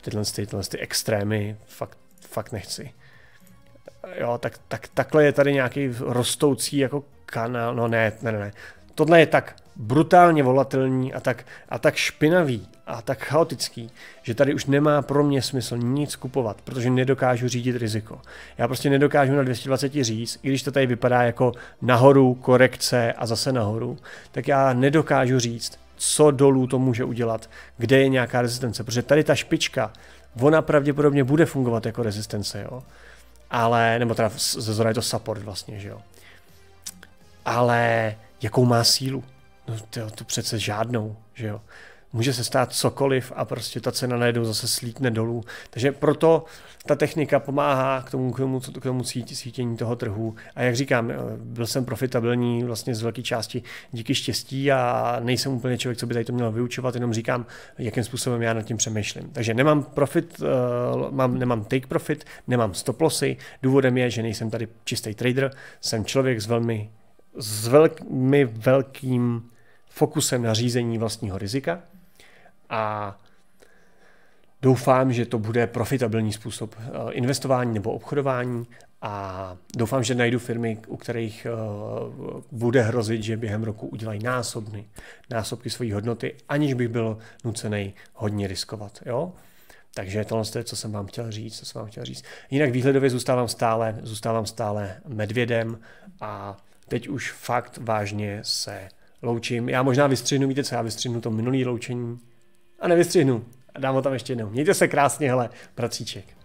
tyhle, tyhle ty extrémy, fakt, fakt nechci. Jo, tak, tak, takhle je tady nějaký rostoucí jako kanál, no ne, ne, ne, tohle je tak brutálně volatilní a tak, a tak špinavý a tak chaotický, že tady už nemá pro mě smysl nic kupovat, protože nedokážu řídit riziko. Já prostě nedokážu na dvě stě dvacet říct, i když to tady vypadá jako nahoru, korekce a zase nahoru, tak já nedokážu říct, co dolů to může udělat, kde je nějaká rezistence, protože tady ta špička, ona pravděpodobně bude fungovat jako rezistence, jo. Ale, nebo teda ze zhora je to support vlastně, že jo. Ale jakou má sílu? No to, to přece žádnou, že jo. může se stát cokoliv a prostě ta cena najednou zase slítne dolů. Takže proto ta technika pomáhá k tomu, k tomu, k tomu sítění toho trhu. A jak říkám, byl jsem profitabilní vlastně z velké části díky štěstí a nejsem úplně člověk, co by tady to měl vyučovat, jenom říkám, jakým způsobem já nad tím přemýšlím. Takže nemám profit, mám, nemám take profit, nemám stop lossy. Důvodem je, že nejsem tady čistý trader, jsem člověk s velmi, s velmi velkým fokusem na řízení vlastního rizika a doufám, že to bude profitabilní způsob investování nebo obchodování a doufám, že najdu firmy, u kterých bude hrozit, že během roku udělají násobny, násobky své hodnoty, aniž bych byl nucený hodně riskovat. Jo? Takže tohle je, co jsem vám chtěl říct, co jsem vám chtěl říct. Jinak výhledově zůstávám stále, zůstávám stále medvědem a teď už fakt vážně se loučím. Já možná vystřihnu, víte co, já vystřihnu to minulý loučení a nevystřihnu. A dám ho tam ještě jednou. Mějte se krásně, hele, Bratříček.